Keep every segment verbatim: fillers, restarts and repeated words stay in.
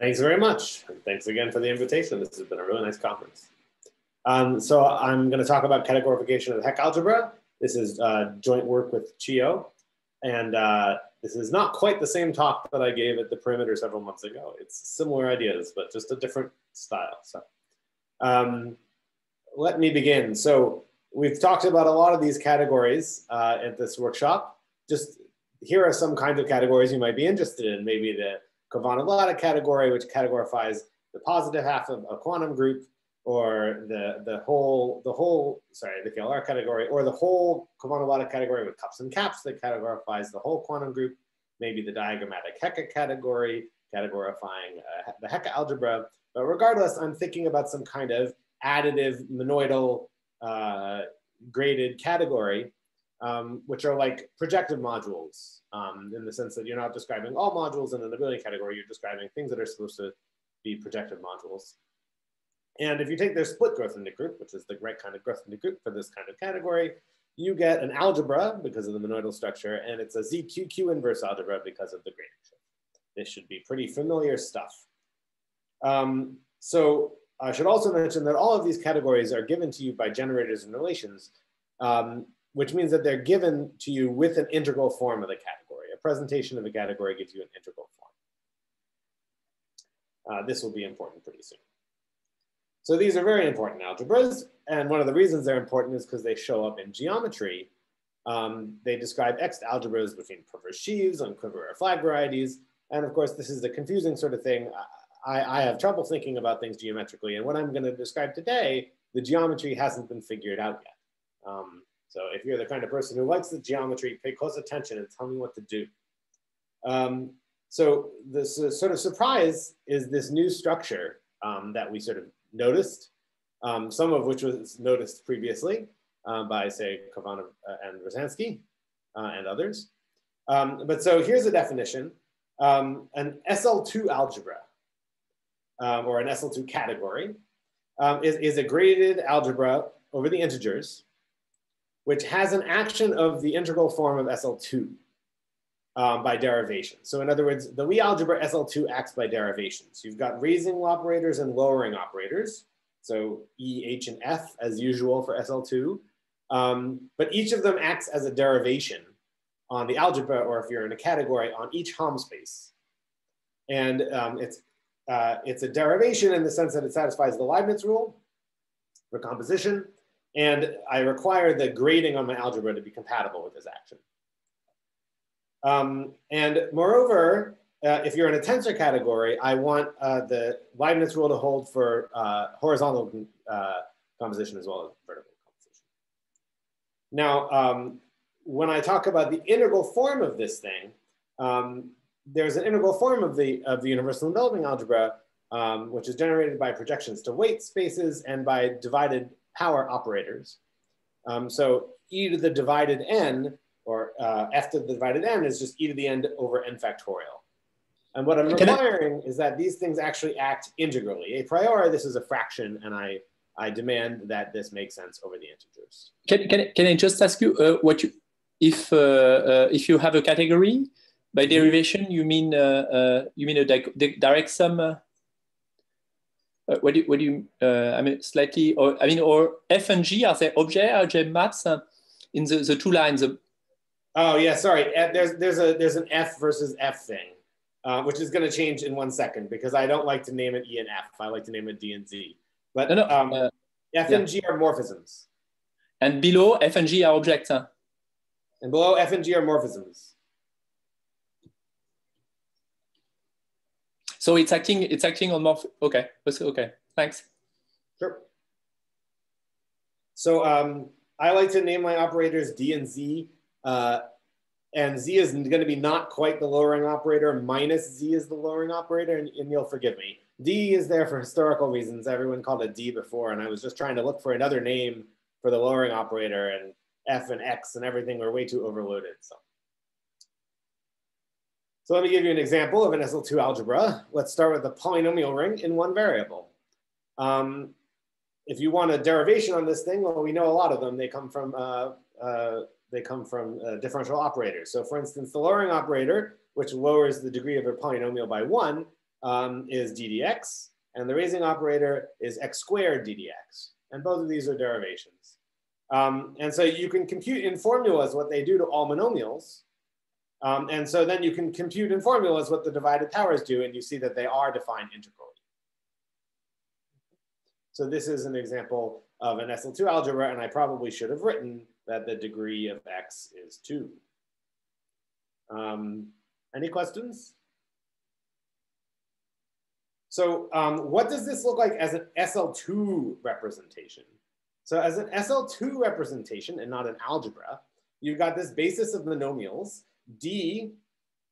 Thanks very much. And thanks again for the invitation. This has been a really nice conference. Um, so I'm going to talk about categorification of Hecke algebra. This is uh, joint work with Qi. And uh, this is not quite the same talk that I gave at the perimeter several months ago. It's similar ideas, but just a different style. So um, let me begin. So we've talked about a lot of these categories uh, at this workshop. Just here are some kinds of categories you might be interested in. Maybe the Khovanov-Lauda category, which categorifies the positive half of a quantum group, or the, the whole, the whole, sorry, the K L R category, or the whole Khovanov-Lauda category with cups and caps that categorifies the whole quantum group, maybe the diagrammatic Hecke category, categorifying uh, the Hecke algebra. But regardless, I'm thinking about some kind of additive monoidal uh, graded category, Um, which are like projective modules um, in the sense that you're not describing all modules in an abelian category, you're describing things that are supposed to be projective modules. And if you take their split Grothendieck group, which is the right kind of Grothendieck group for this kind of category, you get an algebra because of the monoidal structure, and it's a Z Q Q inverse algebra because of the gradient shift. This should be pretty familiar stuff. Um, so I should also mention that all of these categories are given to you by generators and relations, um, which means that they're given to you with an integral form of the category. A presentation of a category gives you an integral form. Uh, this will be important pretty soon. So these are very important algebras, and one of the reasons they're important is because they show up in geometry. Um, they describe X algebras between perverse sheaves on quiver or flag varieties, and of course this is a confusing sort of thing. I, I have trouble thinking about things geometrically, and what I'm going to describe today, the geometry hasn't been figured out yet. Um, So if you're the kind of person who likes the geometry, pay close attention and tell me what to do. Um, so the sort of surprise is this new structure um, that we sort of noticed, um, some of which was noticed previously uh, by, say, Khovanov and Rosansky uh, and others. Um, but so here's a definition, um, an S L two algebra um, or an S L two category um, is, is a graded algebra over the integers, which has an action of the integral form of S L two um, by derivation. So in other words, the Lie algebra S L two acts by derivation. So you've got raising operators and lowering operators. So E, H, and F as usual for S L two. Um, but each of them acts as a derivation on the algebra, or if you're in a category, on each Hom space. And um, it's, uh, it's a derivation in the sense that it satisfies the Leibniz rule for composition. And I require the grading on my algebra to be compatible with this action. Um, and moreover, uh, if you're in a tensor category, I want uh, the Leibniz rule to hold for uh, horizontal uh, composition as well as vertical composition. Now, um, when I talk about the integral form of this thing, um, there's an integral form of the, of the universal enveloping algebra, um, which is generated by projections to weight spaces and by divided power operators. Um, so e to the divided n, or uh, f to the divided n, is just e to the n over n factorial. And what I'm requiring is that these things actually act integrally. A priori, this is a fraction, and I, I demand that this makes sense over the integers. Can, can, can I just ask you, uh, what you if, uh, uh, if you have a category, by derivation, you mean, uh, uh, you mean a di di direct sum? Uh... Uh, what do you, what do you uh, I mean, slightly, or I mean, or F and G, are they objects, are they maps uh, in the, the two lines? Of... Oh, yeah, sorry. Uh, there's, there's, a, there's an F versus F thing, uh, which is going to change in one second because I don't like to name it E and F. I like to name it D and Z. But no, no, um, uh, F and yeah. G are morphisms. And below F and G are objects. Huh? And below F and G are morphisms. So it's acting, it's acting on morph, okay, okay, thanks. Sure. So um, I like to name my operators D and Z, uh, and Z is gonna be not quite the lowering operator, minus Z is the lowering operator, and, and you'll forgive me. D is there for historical reasons. Everyone called it D before, and I was just trying to look for another name for the lowering operator, and F and X and everything were way too overloaded, so. So let me give you an example of an S L two algebra. Let's start with the polynomial ring in one variable. Um, if you want a derivation on this thing, well, we know a lot of them. They come from, uh, uh, they come from uh, differential operators. So for instance, the lowering operator, which lowers the degree of a polynomial by one, um, is d d x, and the raising operator is x squared d d x. And both of these are derivations. Um, and so you can compute in formulas what they do to all monomials. Um, and so then you can compute in formulas what the divided powers do, and you see that they are defined integrally. So this is an example of an S L two algebra, and I probably should have written that the degree of x is two. Um, any questions? So um, what does this look like as an S L two representation? So as an S L two representation and not an algebra, you've got this basis of monomials. D,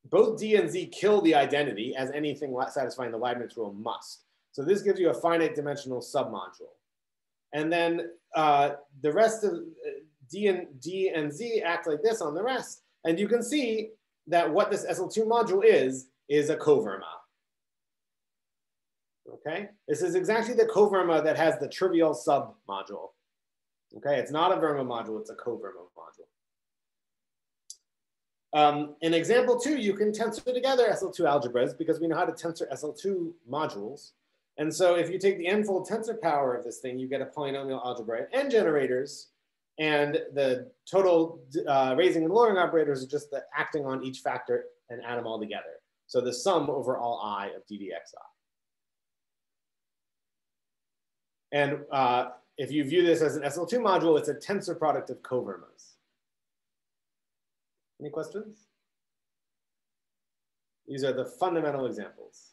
both D and Z kill the identity as anything satisfying the Leibniz rule must. So this gives you a finite dimensional submodule. And then uh, the rest of D and, D and Z act like this on the rest. And you can see that what this S L two module is, is a coverma. Okay, this is exactly the coverma that has the trivial submodule. Okay, it's not a verma module, it's a coverma module. Um, in example two, you can tensor together S L two algebras because we know how to tensor S L two modules. And so if you take the n-fold tensor power of this thing, you get a polynomial algebra at n generators, and the total uh, raising and lowering operators are just the acting on each factor and add them all together. So the sum over all I of d d x i. And uh, if you view this as an S L two module, it's a tensor product of covermas. Any questions? These are the fundamental examples.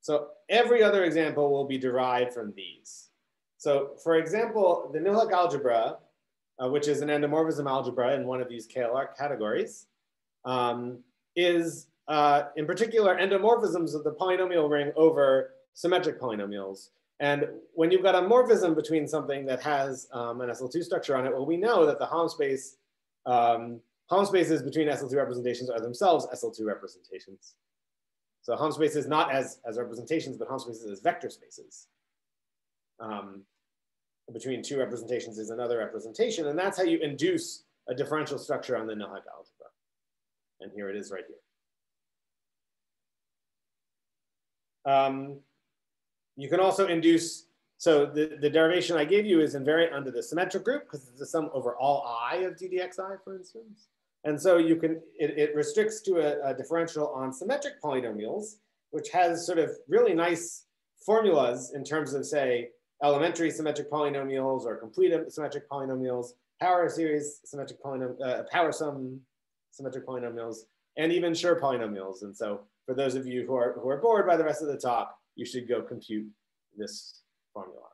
So every other example will be derived from these. So for example, the Nilhuk algebra, uh, which is an endomorphism algebra in one of these K L R categories, um, is uh, in particular endomorphisms of the polynomial ring over symmetric polynomials. And when you've got a morphism between something that has um, an S L two structure on it, well, we know that the Halm space um, Halm spaces between S L two representations are themselves S L two representations. So Halm spaces not as, as representations, but Halm spaces as vector spaces. Um, between two representations is another representation, and that's how you induce a differential structure on the Nilhuk algebra. And here it is right here. Um, You can also induce, so the, the derivation I gave you is invariant under the symmetric group because it's the sum over all I of d d x i, for instance. And so you can, it, it restricts to a, a differential on symmetric polynomials, which has sort of really nice formulas in terms of, say, elementary symmetric polynomials or complete symmetric polynomials, power series symmetric polynomials, uh, power sum symmetric polynomials, and even sure polynomials. And so for those of you who are, who are bored by the rest of the talk, you should go compute this formula.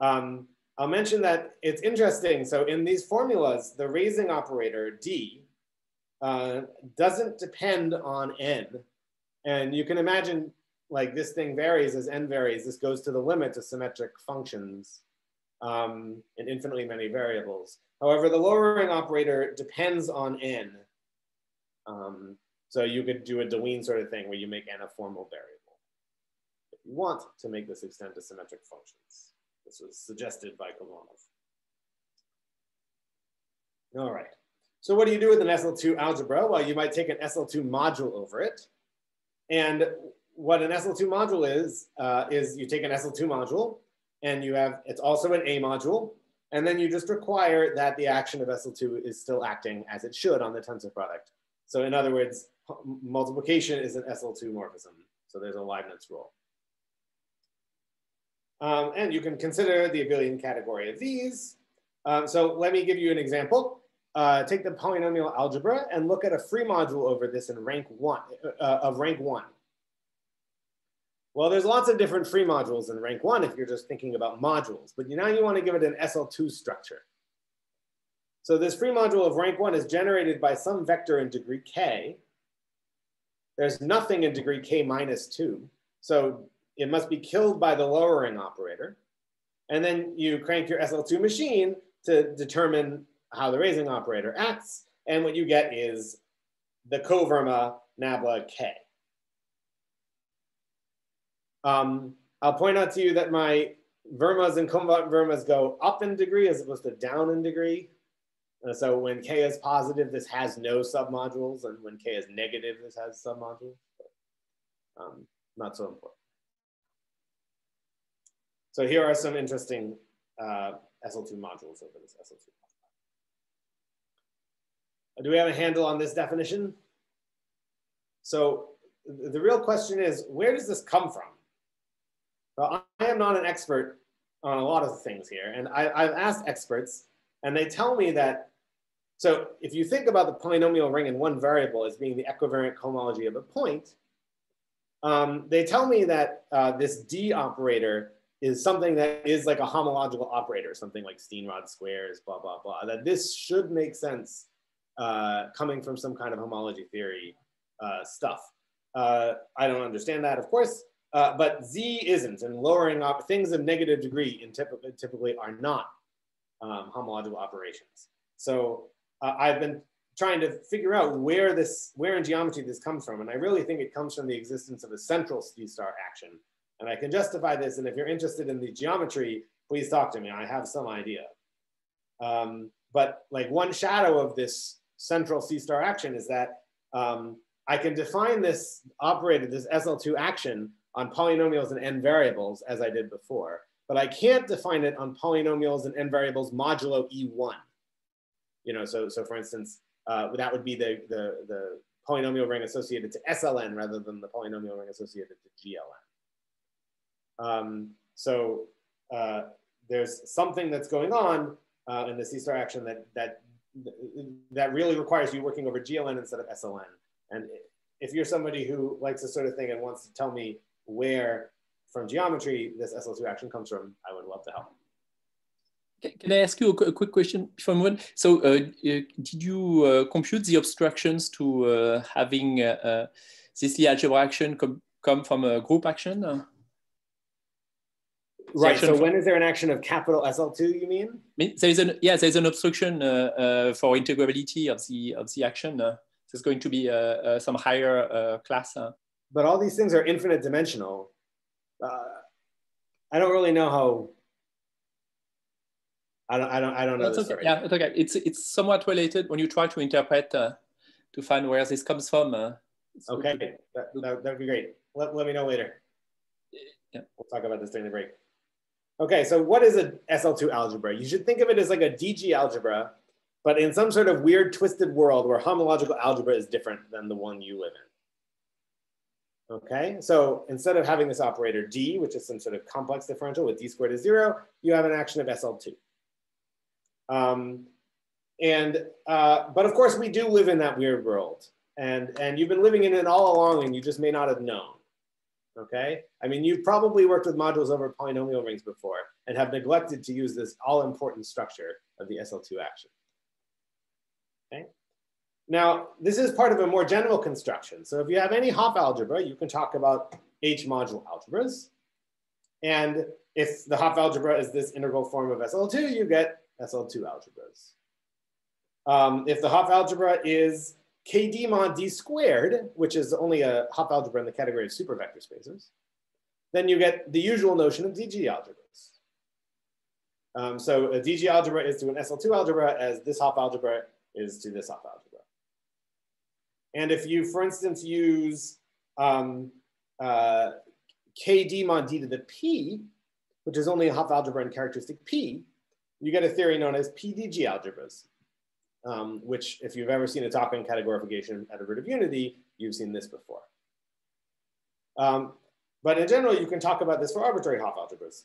Um, I'll mention that it's interesting. So in these formulas, the raising operator D uh, doesn't depend on N. And you can imagine like this thing varies as N varies. This goes to the limit of symmetric functions um, in infinitely many variables. However, the lowering operator depends on N. Um, so you could do a Deweyne sort of thing where you make N a formal variable. You want to make this extend to symmetric functions. This was suggested by Khovanov. All right, so what do you do with an S L two algebra? Well, you might take an S L two module over it. And what an S L two module is, uh, is you take an S L two module and you have, it's also an A module. And then you just require that the action of S L two is still acting as it should on the tensor product. So in other words, multiplication is an S L two morphism. So there's a Leibniz rule. Um, and you can consider the abelian category of these. Um, so let me give you an example. Uh, take the polynomial algebra and look at a free module over this in rank one, uh, of rank one. Well, there's lots of different free modules in rank one if you're just thinking about modules, but you, now you want to give it an S L two structure. So this free module of rank one is generated by some vector in degree k. There's nothing in degree k minus two. So it must be killed by the lowering operator. And then you crank your S L two machine to determine how the raising operator acts. And what you get is the coverma nabla K. Um, I'll point out to you that my vermas and combined vermas go up in degree as opposed to down in degree. And so when K is positive, this has no submodules. And when K is negative, this has submodules. Um, not so important. So here are some interesting uh, S L two modules over this S L two. Do we have a handle on this definition? So the real question is, where does this come from? Well, I am not an expert on a lot of things here. And I, I've asked experts, and they tell me that, so if you think about the polynomial ring in one variable as being the equivariant cohomology of a point, um, they tell me that uh, this D operator is something that is like a homological operator, something like Steenrod squares, blah, blah, blah, that this should make sense uh, coming from some kind of homology theory uh, stuff. Uh, I don't understand that, of course. Uh, but Z isn't, and lowering up things of negative degree in typically, typically are not um, homological operations. So uh, I've been trying to figure out where this, where in geometry this comes from, and I really think it comes from the existence of a central C-star action. And I can justify this, and if you're interested in the geometry, please talk to me. I have some idea. Um, but like one shadow of this central C-star action is that um, I can define this operator, this S L two action, on polynomials and n variables as I did before, but I can't define it on polynomials and n variables modulo E one. You know, so, so for instance, uh, that would be the, the, the polynomial ring associated to S L N rather than the polynomial ring associated to G L N. Um, so uh, there's something that's going on uh, in the C-star action that, that, that really requires you working over G L N instead of S L N. And if you're somebody who likes this sort of thing and wants to tell me where from geometry this S L two action comes from, I would love to help. Can I ask you a quick question before I move on? So uh, did you uh, compute the obstructions to uh, having uh, this Lie algebra action com come from a group action? Uh, right, action so when is there an action of capital S L two, you mean? There is an, yeah, there's an obstruction uh, uh, for integrability of the, of the action. Uh, there's going to be uh, uh, some higher uh, class. Uh, But all these things are infinite dimensional. Uh, I don't really know how. I don't. I don't. I don't know. It's okay. Yeah, it's okay. It's it's somewhat related when you try to interpret uh, to find where this comes from. Uh, okay, that, that that'd be great. Let let me know later. Yeah. We'll talk about this during the break. Okay, so what is a S L two algebra? You should think of it as like a D G algebra, but in some sort of weird twisted world where homological algebra is different than the one you live in. Okay, so instead of having this operator D, which is some sort of complex differential with D squared is zero, you have an action of S L two. Um, and, uh, but of course we do live in that weird world, and, and you've been living in it all along and you just may not have known, okay? I mean, you've probably worked with modules over polynomial rings before and have neglected to use this all-important structure of the S L two action, okay? Now, this is part of a more general construction. So if you have any Hopf algebra, you can talk about H module algebras. And if the Hopf algebra is this integral form of S L two, you get S L two algebras. Um, if the Hopf algebra is K D mod D squared, which is only a Hopf algebra in the category of supervector spaces, then you get the usual notion of D G algebras. Um, so a D G algebra is to an S L two algebra as this Hopf algebra is to this Hopf algebra. And if you, for instance, use um, uh, K D mod D to the P, which is only a Hopf algebra in characteristic P, you get a theory known as p D G algebras, um, which if you've ever seen a talk on categorification at a root of unity, you've seen this before. Um, but in general, you can talk about this for arbitrary Hopf algebras.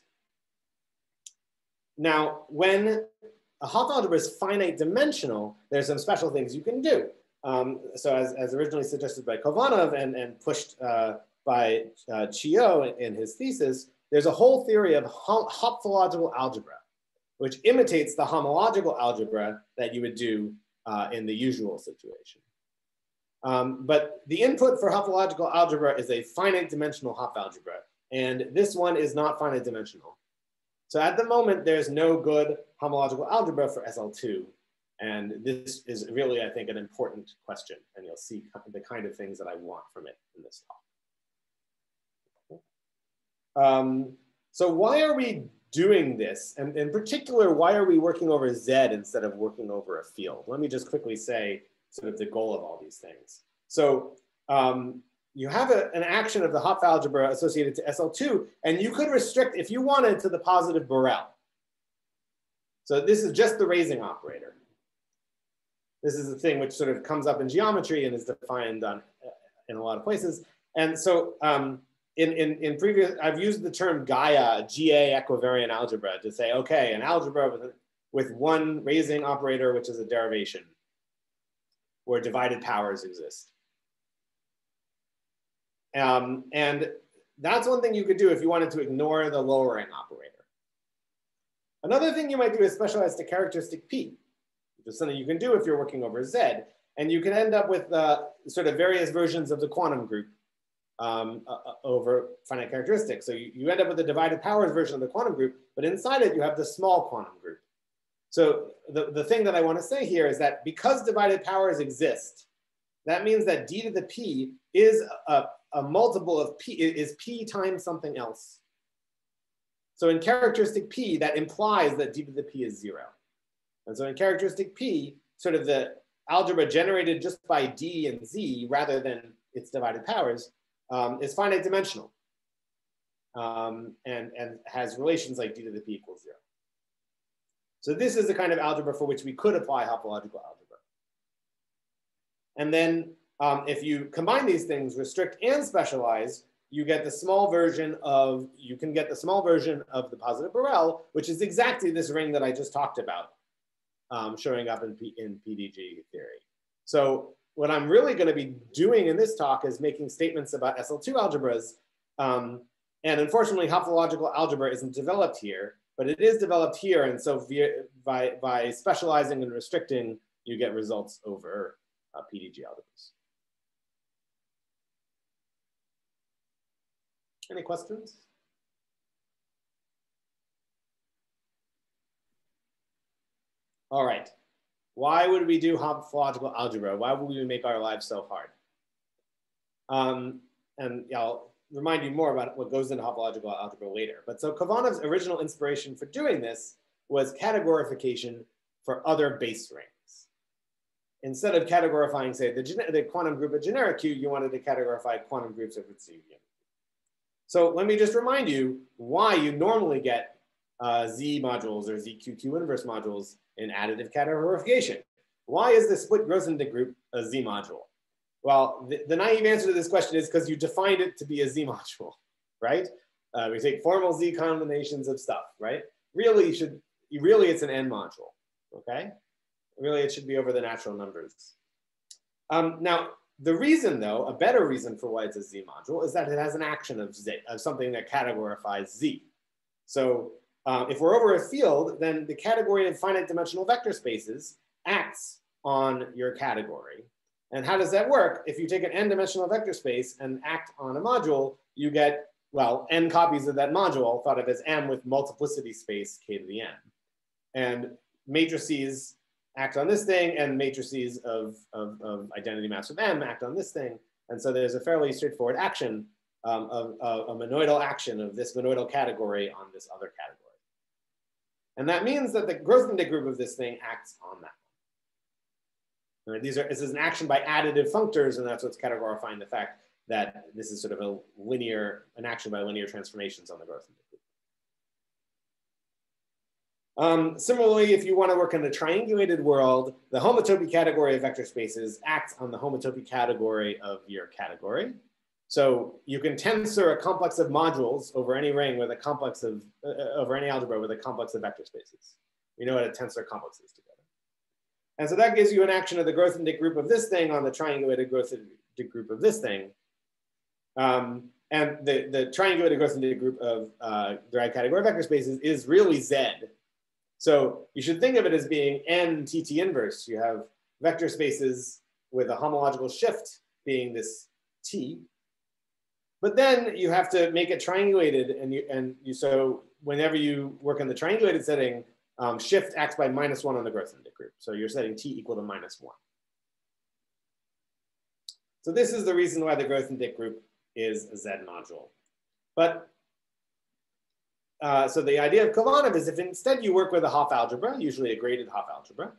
Now, when a Hopf algebra is finite dimensional, there's some special things you can do. Um, so as, as originally suggested by Khovanov and, and pushed uh, by uh, Qi in, in his thesis, there's a whole theory of hopfological algebra, which imitates the homological algebra that you would do uh, in the usual situation. Um, but the input for hopfological algebra is a finite dimensional Hopf algebra, and this one is not finite dimensional. So at the moment, there's no good homological algebra for S L two. And this is really, I think, an important question, and you'll see the kind of things that I want from it in this talk. Okay. Um, so why are we doing this? And in particular, why are we working over Z instead of working over a field? Let me just quickly say sort of the goal of all these things. So um, you have a, an action of the Hopf algebra associated to S L two, and you could restrict, if you wanted, to the positive Borel. So this is just the raising operator. This is the thing which sort of comes up in geometry and is defined on, in a lot of places. And so um, in, in, in previous, I've used the term Gaia, G A equivariant algebra, to say, okay, an algebra with, with one raising operator, which is a derivation, where divided powers exist. Um, and that's one thing you could do if you wanted to ignore the lowering operator. Another thing you might do is specialize to characteristic P, which is something you can do if you're working over Z, and you can end up with uh, sort of various versions of the quantum group um, uh, over finite characteristics. So you, you end up with the divided powers version of the quantum group, but inside it you have the small quantum group. So the, the thing that I want to say here is that because divided powers exist, that means that D to the P is a, a multiple of P, is P times something else. So in characteristic P, that implies that D to the P is zero. And so in characteristic P, sort of the algebra generated just by D and Z rather than its divided powers um, is finite dimensional um, and, and has relations like D to the P equals zero. So this is the kind of algebra for which we could apply homological algebra. And then um, if you combine these things, restrict and specialize, you get the small version of, you can get the small version of the positive Borel, which is exactly this ring that I just talked about um, showing up in, P, in p D G theory. So what I'm really gonna be doing in this talk is making statements about S L two algebras. Um, and unfortunately, homological algebra isn't developed here, but it is developed here, and so via, by, by specializing and restricting, you get results over uh, p D G algebras. Any questions? All right, why would we do homological algebra? Why would we make our lives so hard? Um, and I'll remind you more about what goes into homological algebra later. But so Khovanov's original inspiration for doing this was categorification for other base rings. Instead of categorifying, say, the, the quantum group of generic Q, you wanted to categorify quantum groups of its union. So let me just remind you why you normally get uh, Z modules or Z Q Q inverse modules in additive categorification. Why is the split Rosansky group a Z module? Well, the, the naive answer to this question is because you defined it to be a Z module, right? Uh, we take formal Z combinations of stuff, right? Really, you should, you really it's an N module, okay? Really, it should be over the natural numbers. Um, now, the reason though, a better reason for why it's a Z module is that it has an action of Z, of something that categorifies Z. So um, if we're over a field, then the category of finite dimensional vector spaces acts on your category. And how does that work? If you take an n-dimensional vector space and act on a module, you get, well, n copies of that module, thought of as M with multiplicity space k to the n. And matrices act on this thing, and matrices of, of, of identity maps of M act on this thing. And so there's a fairly straightforward action, um, of, of a monoidal action of this monoidal category on this other category. And that means that the Grothendieck group of this thing acts on that. These are, this is an action by additive functors, and that's what's categorifying the fact that this is sort of a linear, an action by linear transformations on the growth. Um, similarly, if you want to work in a triangulated world, the homotopy category of vector spaces acts on the homotopy category of your category. So you can tensor a complex of modules over any ring with a complex of, uh, over any algebra with a complex of vector spaces. We know what a tensor complex is together. And so that gives you an action of the Grothendieck group of this thing on the triangulated Grothendieck group of this thing. Um, and the, the triangulated Grothendieck group of uh, derived category vector spaces is really Z. So you should think of it as being N T T inverse. You have vector spaces with a homological shift being this T. But then you have to make it triangulated, and you, and you, so whenever you work in the triangulated setting, Um, shift acts by minus one on the Grothendieck group. So you're setting T equal to minus one. So this is the reason why the Grothendieck group is a Z module. But uh, so the idea of Khovanov is if instead you work with a Hopf algebra, usually a graded Hopf algebra.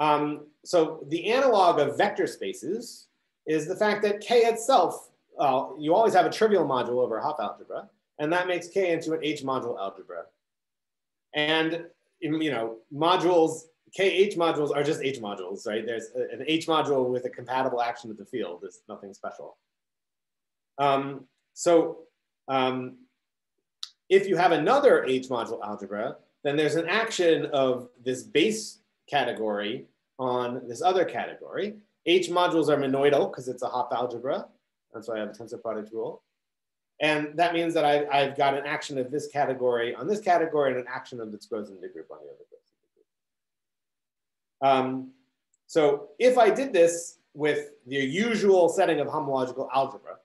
Um, so the analog of vector spaces is the fact that K itself, uh, you always have a trivial module over Hopf algebra, and that makes K into an H module algebra. And, you know, modules, K H modules are just H modules, right? There's an H module with a compatible action with the field. There's nothing special. Um, so um, if you have another H module algebra, then there's an action of this base category on this other category. H modules are monoidal because it's a Hopf algebra. That's why I have a tensor product rule. And that means that I, I've got an action of this category on this category and an action of its gross in the group on the other group. Um, so if I did this with the usual setting of homological algebra,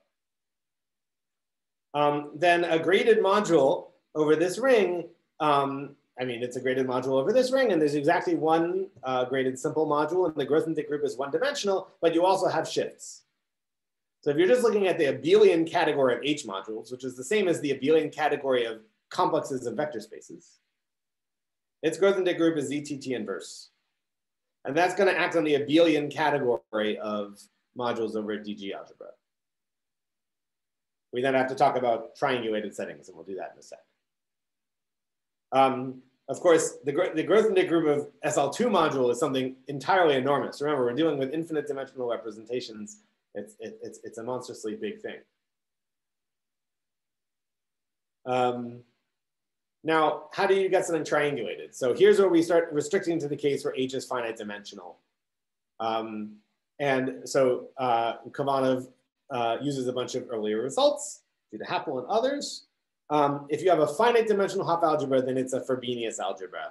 um, then a graded module over this ring, um, I mean, it's a graded module over this ring, and there's exactly one uh, graded simple module, and the Grothendieck group is one-dimensional, but you also have shifts. So if you're just looking at the abelian category of H modules, which is the same as the abelian category of complexes of vector spaces, its Grothendieck group is Z T T inverse. And that's going to act on the abelian category of modules over D G algebra. We then have to talk about triangulated settings, and we'll do that in a sec. Um, of course, the, the Grothendieck group of S L two module is something entirely enormous. Remember, we're dealing with infinite dimensional representations. It's, it, it's, it's a monstrously big thing. Um, Now, how do you get something triangulated? So here's where we start restricting to the case where H is finite dimensional. Um, and so uh, Khovanov uh, uses a bunch of earlier results, due to Happel and others. Um, if you have a finite dimensional Hopf algebra, then it's a Frobenius algebra.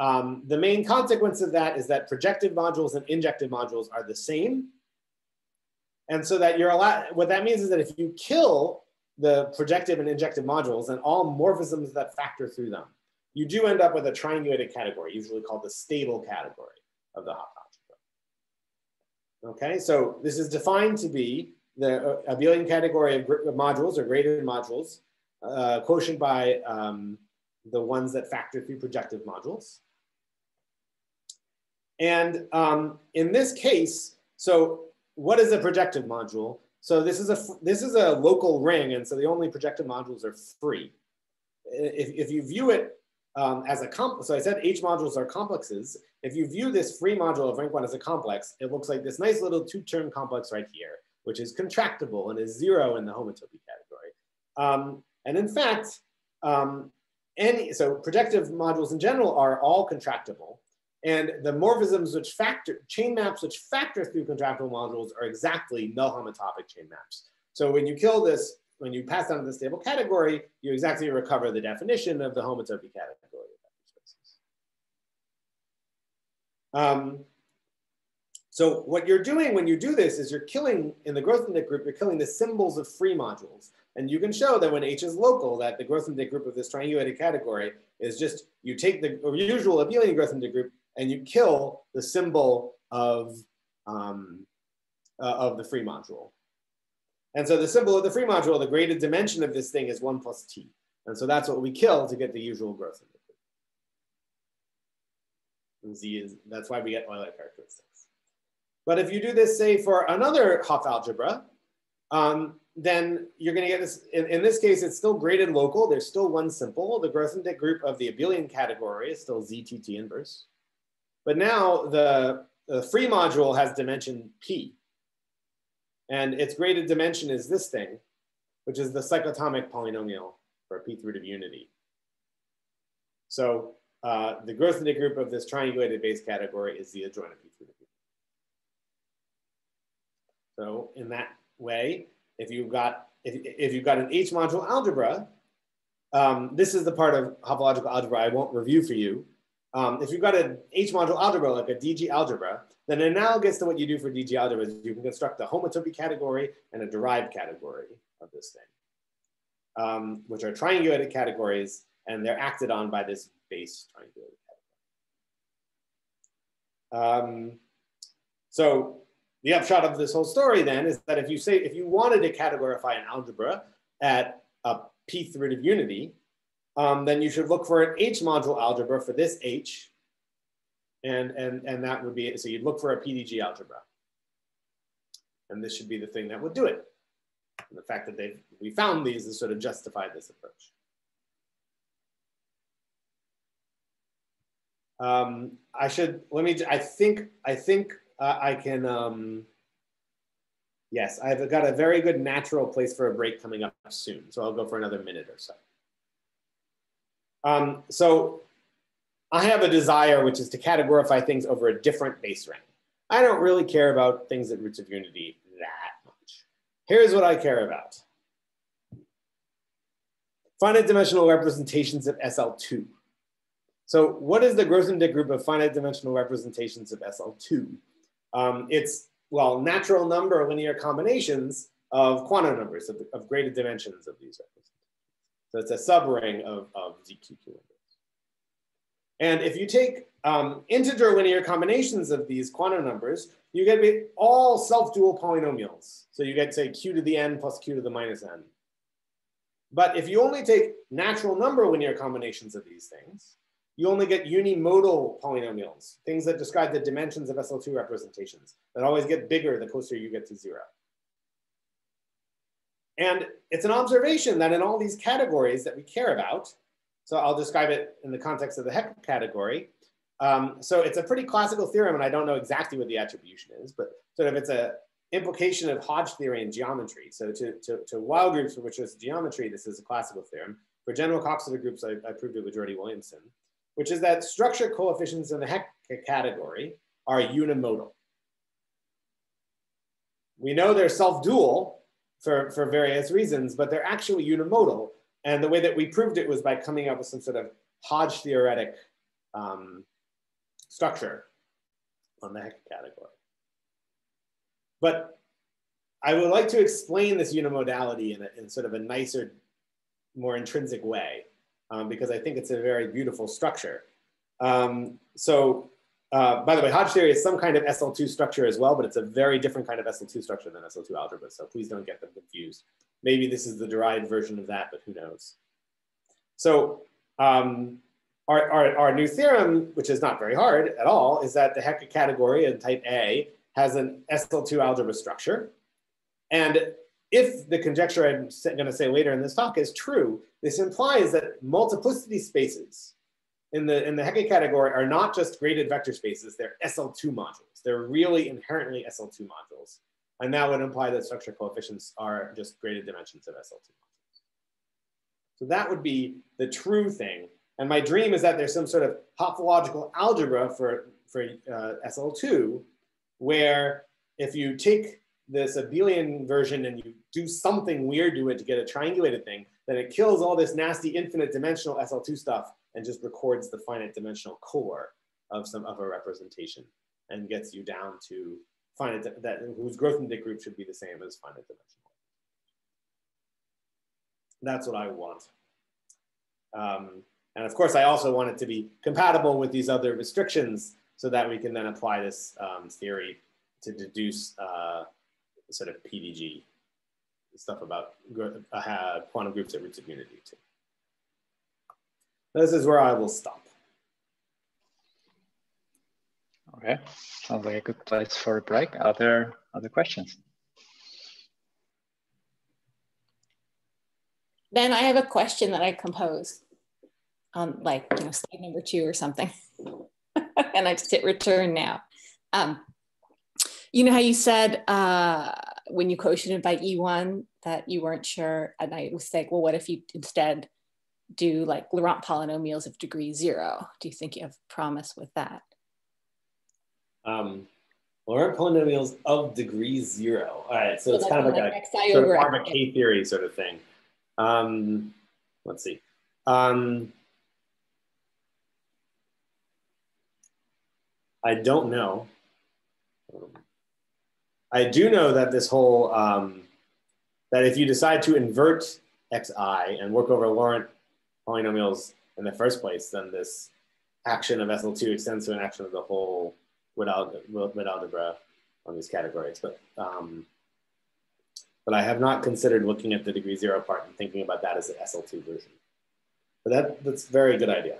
Um, the main consequence of that is that projective modules and injective modules are the same. And so that you're allowed, what that means is that if you kill the projective and injective modules and all morphisms that factor through them, you do end up with a triangulated category, usually called the stable category of the Hopf algebra. Okay, so this is defined to be the abelian category of modules or graded modules, uh, quotient by um, the ones that factor through projective modules. And um, in this case, so what is a projective module? So this is a this is a local ring, and so the only projective modules are free. If, if you view it um, as a complex, so I said H modules are complexes. If you view this free module of rank one as a complex, it looks like this nice little two-term complex right here, which is contractible and is zero in the homotopy category. Um, and in fact, um, any so projective modules in general are all contractible. And the morphisms which factor, chain maps which factor through contractible modules are exactly null homotopic chain maps. So when you kill this, when you pass down to the stable category, you exactly recover the definition of the homotopy category. Um, so what you're doing when you do this is you're killing, in the Grothendieck group, you're killing the symbols of free modules. And you can show that when H is local, that the Grothendieck group of this triangulated category is just, you take the usual abelian Grothendieck group and you kill the symbol of, um, uh, of the free module. And so the symbol of the free module, the graded dimension of this thing is one plus t. And so that's what we kill to get the usual growth of the group. Z is, that's why we get Euler characteristics. But if you do this, say, for another Hopf algebra, um, then you're gonna get this, in, in this case, it's still graded local. There's still one simple. The Grothendieck group of the abelian category is still Z T T inverse. But now the, the free module has dimension p. And its graded dimension is this thing, which is the cyclotomic polynomial for p through to unity. So uh, the Grothendieck group of this triangulated base category is the adjoint of p through to p. So in that way, if you've got, if, if you've got an H module algebra, um, this is the part of homological algebra I won't review for you. Um, if you've got an H module algebra, like a D G algebra, then analogous to what you do for D G algebra is you can construct a homotopy category and a derived category of this thing, um, which are triangulated categories, and they're acted on by this base triangulated category. Um, so the upshot of this whole story then is that if you say, if you wanted to categorify an algebra at a pth root of unity, Um, then you should look for an H module algebra for this H, and, and, and that would be, so you'd look for a p D G algebra. and this should be the thing that would do it. And the fact that they've, we found these has sort of justified this approach. Um, I should, let me, I think, I think uh, I can, um, yes, I've got a very good natural place for a break coming up soon. So I'll go for another minute or so. Um, so I have a desire, which is to categorify things over a different base rank. I don't really care about things at roots of unity that much. Here's what I care about. Finite dimensional representations of S L two. So what is the Grothendieck group of finite dimensional representations of S L two? Um, it's, well, natural number linear combinations of quantum numbers, of, the, of graded dimensions of these representations. So it's a subring of, of Z Q Q numbers. And if you take um, integer linear combinations of these quantum numbers, you get all self-dual polynomials. So you get, say, q to the n plus q to the minus n. But if you only take natural number linear combinations of these things, you only get unimodal polynomials, things that describe the dimensions of S L two representations that always get bigger the closer you get to zero. And it's an observation that in all these categories that we care about, so I'll describe it in the context of the Hecke category. Um, so it's a pretty classical theorem, and I don't know exactly what the attribution is, but sort of it's an implication of Hodge theory in geometry. So to, to, to Weil groups, for which is geometry, this is a classical theorem. For general Coxeter groups, I, I proved it with Jordi Williamson, which is that structure coefficients in the Hecke category are unimodal. We know they're self-dual for, for various reasons, but they're actually unimodal. And the way that we proved it was by coming up with some sort of Hodge theoretic um, structure on the Hecke category. But I would like to explain this unimodality in, a, in sort of a nicer, more intrinsic way, um, because I think it's a very beautiful structure. Um, so uh, by the way, Hodge theory is some kind of S L two structure as well, but it's a very different kind of S L two structure than S L two algebra, so please don't get them confused. Maybe this is the derived version of that, but who knows? So um, our, our, our new theorem, which is not very hard at all, is that the Hecke category in type A has an S L two algebra structure. And if the conjecture I'm gonna say later in this talk is true, this implies that multiplicity spaces in the, in the Hecke category are not just graded vector spaces, they're S L two modules. They're really inherently S L two modules. And that would imply that structure coefficients are just graded dimensions of S L two. So that would be the true thing. And my dream is that there's some sort of topological algebra for, for uh, S L two, where if you take this abelian version and you do something weird to it to get a triangulated thing, then it kills all this nasty infinite dimensional S L two stuff and just records the finite dimensional core of some other representation and gets you down to finite, that whose Grothendieck group should be the same as finite dimensional. That's what I want. Um, and of course, I also want it to be compatible with these other restrictions so that we can then apply this um, theory to deduce uh, sort of p D G stuff about uh, quantum groups at roots of unity too. This is where I will stop. Okay, sounds like a good place for a break. Are there other questions? Ben, I have a question that I composed on, like, you know, slide number two or something. And I just hit return now. Um, you know how you said uh, when you quotiented by E one that you weren't sure, and I was like, well, what if you instead do like Laurent polynomials of degree zero? Do you think you have promise with that? Um, Laurent polynomials of degree zero. All right, so, so it's kind of like a sort of Harman K theory sort of thing. Um, let's see. Um, I don't know. I do know that this whole, um, that if you decide to invert Xi and work over Laurent polynomials in the first place, then this action of S L two extends to an action of the whole without with algebra on these categories, but um, but I have not considered looking at the degree zero part and thinking about that as an S L two version. But that that's a very good idea.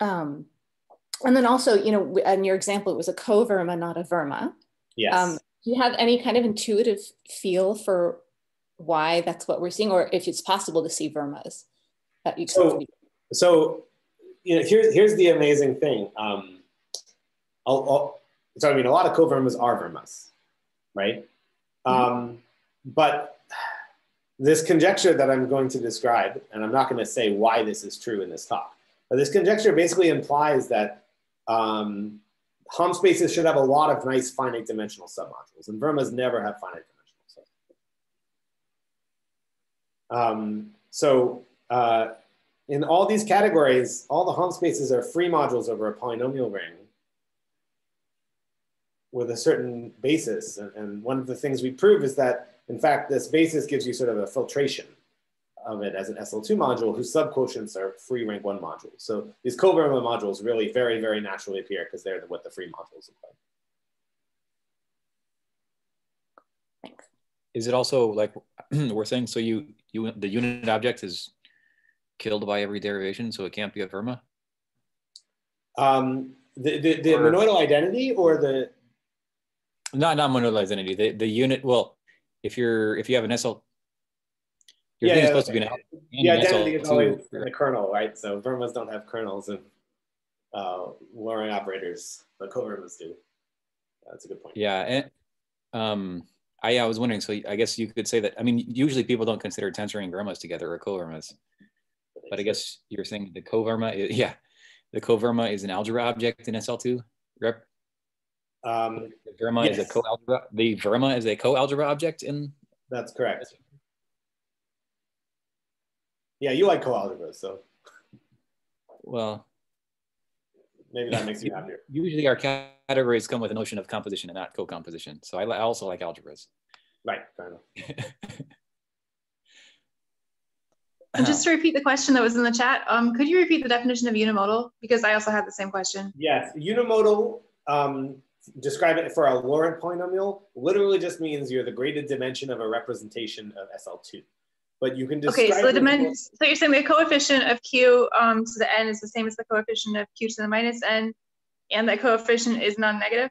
Um, and then also, you know, in your example, it was a coverma, not a verma, Yes. Um, do you have any kind of intuitive feel for why that's what we're seeing, or if it's possible to see V R M As at each so, level? So, you know, here's here's the amazing thing. Um, I'll, I'll, so I mean, a lot of co-V R M As are V R M As, right? Mm-hmm. um, but this conjecture that I'm going to describe, and I'm not going to say why this is true in this talk, but this conjecture basically implies that um, Hom spaces should have a lot of nice finite dimensional submodules, and V R M As never have finite dimensional submodules. Um, so uh, in all these categories, all the Hom spaces are free modules over a polynomial ring with a certain basis. And, and one of the things we prove is that, in fact, this basis gives you sort of a filtration of it as an S L two module whose subquotients are free rank one modules. So these co-V R M A modules really very, very naturally appear because they're the, what the free modules look like. Thanks. Is it also like we're saying, so you, you the unit object is killed by every derivation, so it can't be a V R M A? Um, the the, the or, monoidal identity or the? Not, not monoidal identity, the, the unit, well, if you're, if you have an S L, your yeah, thing yeah, is supposed okay. to be an, an yeah, identity is always in the kernel, right? So V R M As don't have kernels, and uh, Lorentz operators, the co-V R M As do. That's a good point. Yeah, and um, I, I was wondering. So I guess you could say that. I mean, usually people don't consider tensoring V R M As together or co-V R M As, but I guess you're saying the co-V R M A, yeah, the co-V R M A is an algebra object in S L two rep. Um, the V R M A yes. is a co-algebra. The V R M A is a co-algebra object in. That's correct. Yeah, you like co-algebras, so. Well. Maybe that makes you happier. Usually our categories come with a notion of composition and not co-composition. So I, I also like algebras. Right, fair enough. And just to repeat the question that was in the chat, um, could you repeat the definition of unimodal? Because I also had the same question. Yes, unimodal, um, describe it for a Lorentz polynomial, literally just means you're the graded dimension of a representation of S L two. But you can describe. Okay, so the dimension. So you're saying the coefficient of Q um, to the n is the same as the coefficient of Q to the minus n, and that coefficient is non-negative.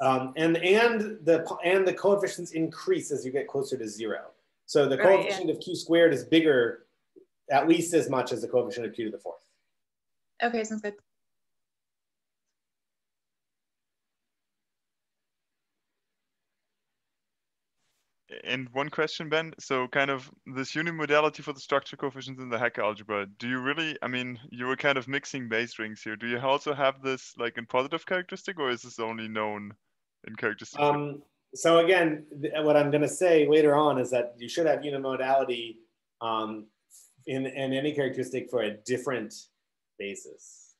Um, and and the and the coefficients increase as you get closer to zero. So the right, coefficient yeah. of Q squared is bigger, at least as much as the coefficient of Q to the fourth. Okay, sounds good. And one question, Ben, so kind of this unimodality for the structure coefficients in the Hecke algebra, do you really, I mean, you were kind of mixing base rings here. Do you also have this like in positive characteristic, or is this only known in characteristic? Um, so again, what I'm going to say later on is that you should have unimodality um, in, in any characteristic for a different basis.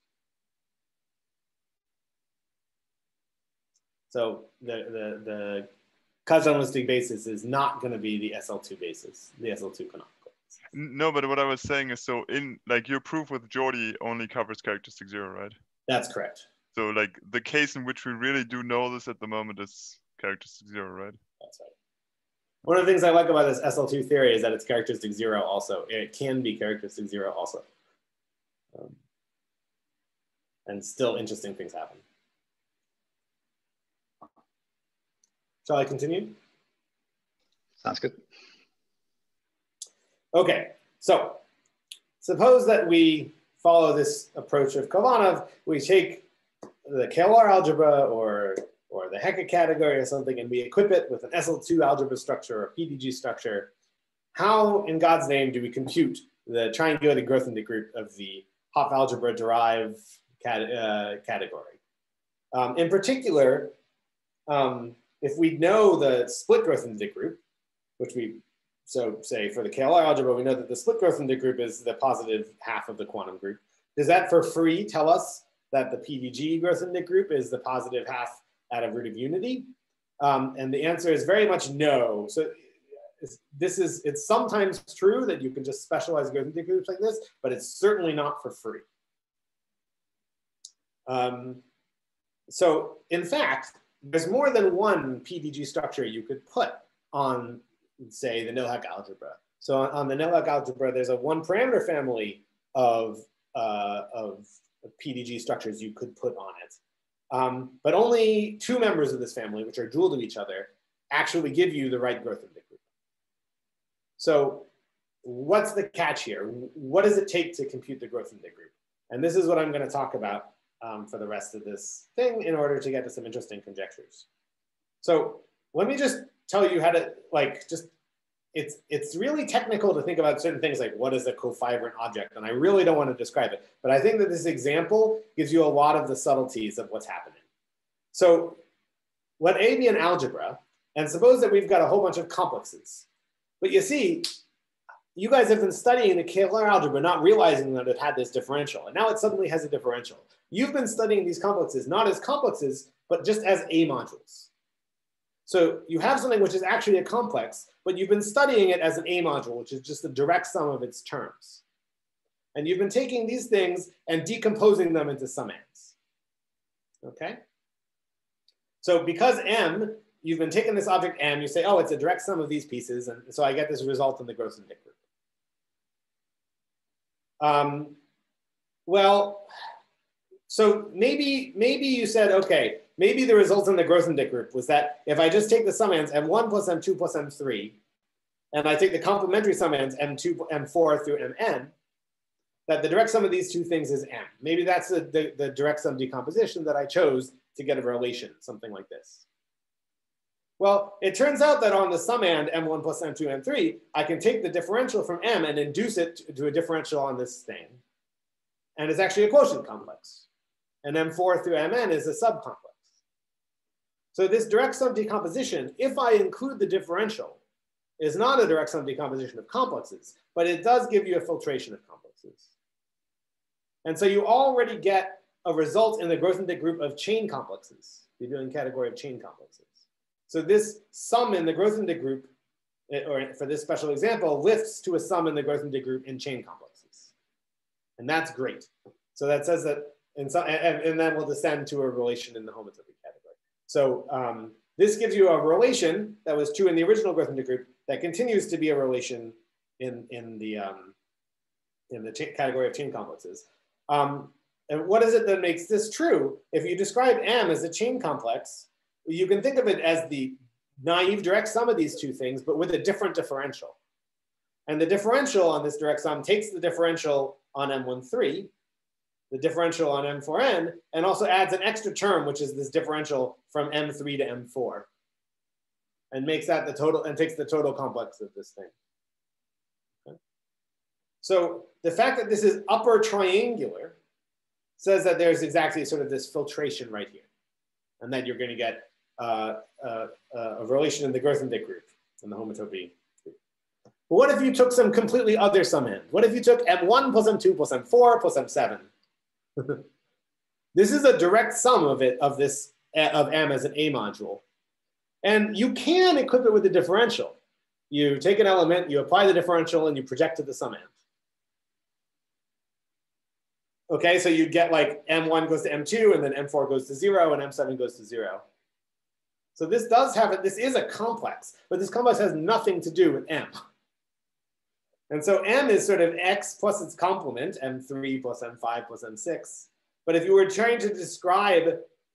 So the, the, the Kazhdan-Lusztig basis is not going to be the S L two basis, the S L two canonical. No, but what I was saying is, so in like your proof with Jordi only covers characteristic zero, right? That's correct. So like the case in which we really do know this at the moment is characteristic zero, right? That's right. One of the things I like about this S L two theory is that it's characteristic zero also. It can be characteristic zero also. Um, and still interesting things happen. Shall I continue? Sounds good. Okay, so suppose that we follow this approach of Khovanov. We take the K L R algebra or, or the Hecke category or something, and we equip it with an S L two algebra structure or p D G structure. How in God's name do we compute the triangulated Grothendieck group of the Hopf algebra derived cat, uh, category? Um, in particular, um, if we know the split Grothendieck group, which we, so say for the K L R algebra, we know that the split Grothendieck group is the positive half of the quantum group. Does that for free tell us that the p D G Grothendieck group is the positive half out of root of unity? Um, and the answer is very much no. So this is, it's sometimes true that you can just specialize Grothendieck groups like this, but it's certainly not for free. Um, so in fact, there's more than one p D G structure you could put on, say, the nil-Hecke algebra. So on, on the nil-Hecke algebra, there's a one-parameter family of, uh, of P D G structures you could put on it. Um, but only two members of this family, which are dual to each other, actually give you the right growth of the group. So what's the catch here? What does it take to compute the growth of the group? And this is what I'm going to talk about um, for the rest of this thing in order to get to some interesting conjectures. So let me just tell you how to, like, just, it's, it's really technical to think about certain things like what is a cofibrant object? And I really don't want to describe it, but I think that this example gives you a lot of the subtleties of what's happening. So let A be an algebra, and suppose that we've got a whole bunch of complexes. But you see, you guys have been studying the K L R algebra, not realizing that it had this differential, and now it suddenly has a differential. You've been studying these complexes, not as complexes, but just as A modules. So you have something which is actually a complex, but you've been studying it as an A module, which is just the direct sum of its terms. And you've been taking these things and decomposing them into sumands, okay? So because M, you've been taking this object M, you say, oh, it's a direct sum of these pieces, and so I get this result in the Grothendieck group. Um, well, so maybe, maybe you said, okay, maybe the result in the Grothendieck group was that if I just take the sumands M one plus M two plus M three, and I take the complementary sumands M two, M four through M n, that the direct sum of these two things is M. Maybe that's the, the, the direct sum decomposition that I chose to get a relation, something like this. Well, it turns out that on the sumand M one plus M two, M three, I can take the differential from M and induce it to a differential on this thing. And it's actually a quotient complex. And M four through M n is a subcomplex. So this direct sum decomposition, if I include the differential, is not a direct sum decomposition of complexes, but it does give you a filtration of complexes. And so you already get a result in the Grothendieck group of chain complexes. You're doing category of chain complexes. So this sum in the Grothendieck group, or for this special example, lifts to a sum in the Grothendieck group in chain complexes. And that's great. So that says that, in some, and, and then we'll descend to a relation in the homotopy category. So um, this gives you a relation that was true in the original Grothendieck group that continues to be a relation in, in the, um, in the category of chain complexes. Um, and what is it that makes this true? If you describe M as a chain complex, you can think of it as the naive direct sum of these two things, but with a different differential. And the differential on this direct sum takes the differential on M one three, the differential on M four n, and also adds an extra term, which is this differential from M three to M four, and makes that the total, and takes the total complex of this thing. Okay. So the fact that this is upper triangular says that there's exactly sort of this filtration right here. And then you're going to get uh, uh, uh, a relation in the Grothendieck group, in the homotopy group. But what if you took some completely other summand? What if you took M one plus M two plus M four plus M seven? This is a direct sum of it, of this, of M as an A module. And you can equip it with a differential. You take an element, you apply the differential, and you project to the summand. Okay, so you'd get like M one goes to M two, and then M four goes to zero, and M seven goes to zero. So this does have, a, this is a complex, but this complex has nothing to do with M. And so M is sort of X plus its complement, M three plus M five plus M six. But if you were trying to describe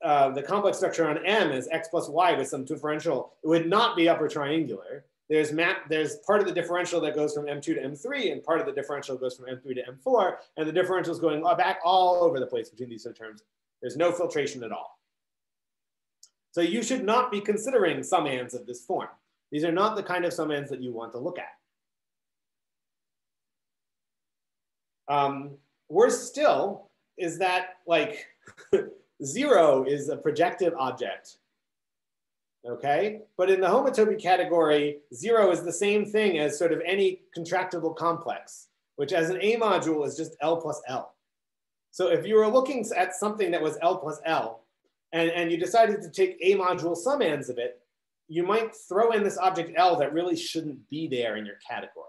uh, the complex structure on M as X plus Y with some differential, it would not be upper triangular. There's, map, there's part of the differential that goes from M two to M three, and part of the differential goes from M three to M four, and the differential is going back all over the place between these two terms. There's no filtration at all. So you should not be considering sumands of this form. These are not the kind of sumands that you want to look at. Um, worse still is that, like, zero is a projective object. Okay, but in the homotopy category, zero is the same thing as sort of any contractible complex, which as an A module is just L plus L. So if you were looking at something that was L plus L, and, and you decided to take A module sumands of it, you might throw in this object L that really shouldn't be there in your category.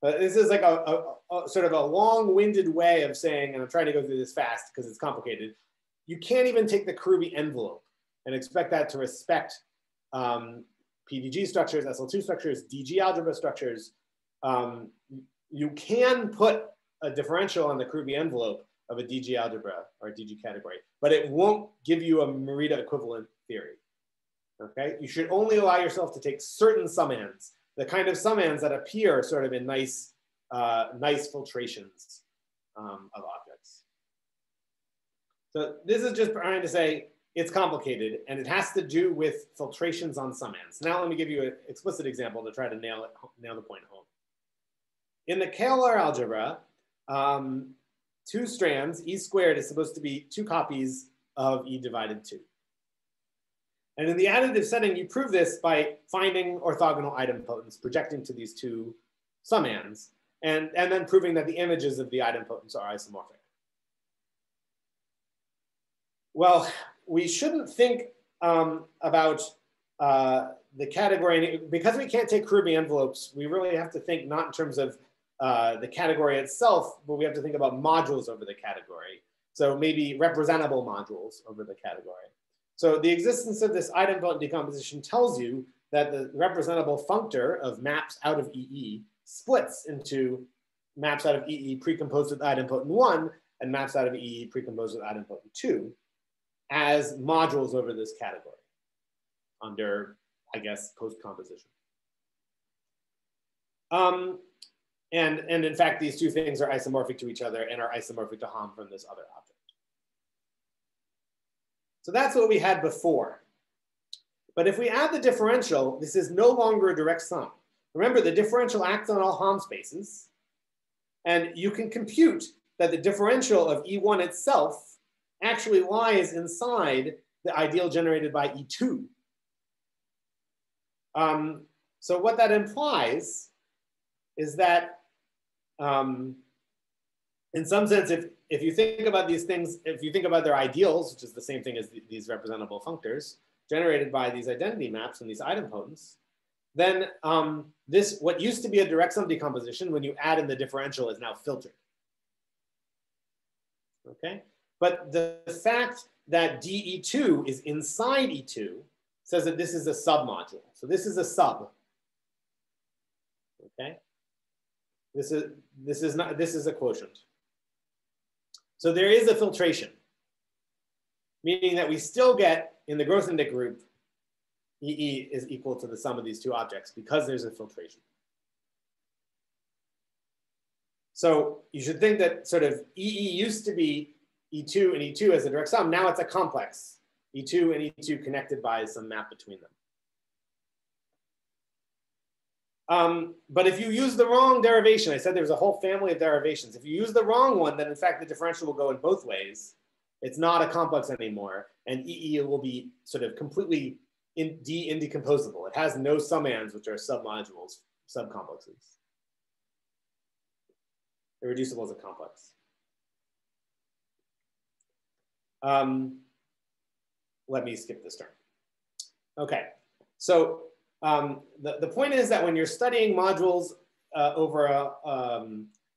But this is like a, a, a sort of a long-winded way of saying, and I'm trying to go through this fast because it's complicated, you can't even take the Kurubi envelope and expect that to respect Um, p D G structures, S L two structures, D G algebra structures. Um, you can put a differential on the Kurubi envelope, of a D G algebra or a D G category, but it won't give you a Morita equivalent theory, okay? You should only allow yourself to take certain summands, the kind of summands that appear sort of in nice, uh, nice filtrations um, of objects. So this is just trying to say it's complicated and it has to do with filtrations on summands. Now let me give you an explicit example to try to nail, it, nail the point home. In the K L R algebra, um, two strands, E squared is supposed to be two copies of E divided two. And in the additive setting, you prove this by finding orthogonal idempotents, projecting to these two summands, and, and then proving that the images of the idempotents are isomorphic. Well, we shouldn't think um, about uh, the category, because we can't take Kurobe envelopes, we really have to think not in terms of Uh, the category itself, but we have to think about modules over the category. So maybe representable modules over the category. So the existence of this idempotent decomposition tells you that the representable functor of maps out of E E splits into maps out of E E precomposed with idempotent one and maps out of E E precomposed with idempotent two as modules over this category under, I guess, post-composition. Um, And, and in fact, these two things are isomorphic to each other and are isomorphic to Hom from this other object. So that's what we had before. But if we add the differential, this is no longer a direct sum. Remember, the differential acts on all Hom spaces. And you can compute that the differential of E one itself actually lies inside the ideal generated by E two. Um, so what that implies is that um, in some sense, if, if you think about these things, if you think about their ideals, which is the same thing as th these representable functors generated by these identity maps and these idempotents, then um, this, what used to be a direct sum decomposition, when you add in the differential, is now filtered, okay? But the, the fact that D E two is inside E two says that this is a submodule. So this is a sub, okay? This is, this is not, this is a quotient. So there is a filtration, meaning that we still get in the Grothendieck group, E E is equal to the sum of these two objects because there's a filtration. So you should think that sort of E E used to be E two and E two as a direct sum. Now it's a complex, E two and E two connected by some map between them. Um, but if you use the wrong derivation, I said there's a whole family of derivations. If you use the wrong one, then in fact, the differential will go in both ways. It's not a complex anymore. And E E will be sort of completely in de-indecomposable. It has no summands, which are submodules, subcomplexes. Irreducible is a complex. Um, let me skip this term. Okay, so Um, the, the point is that when you're studying modules uh, over a, um,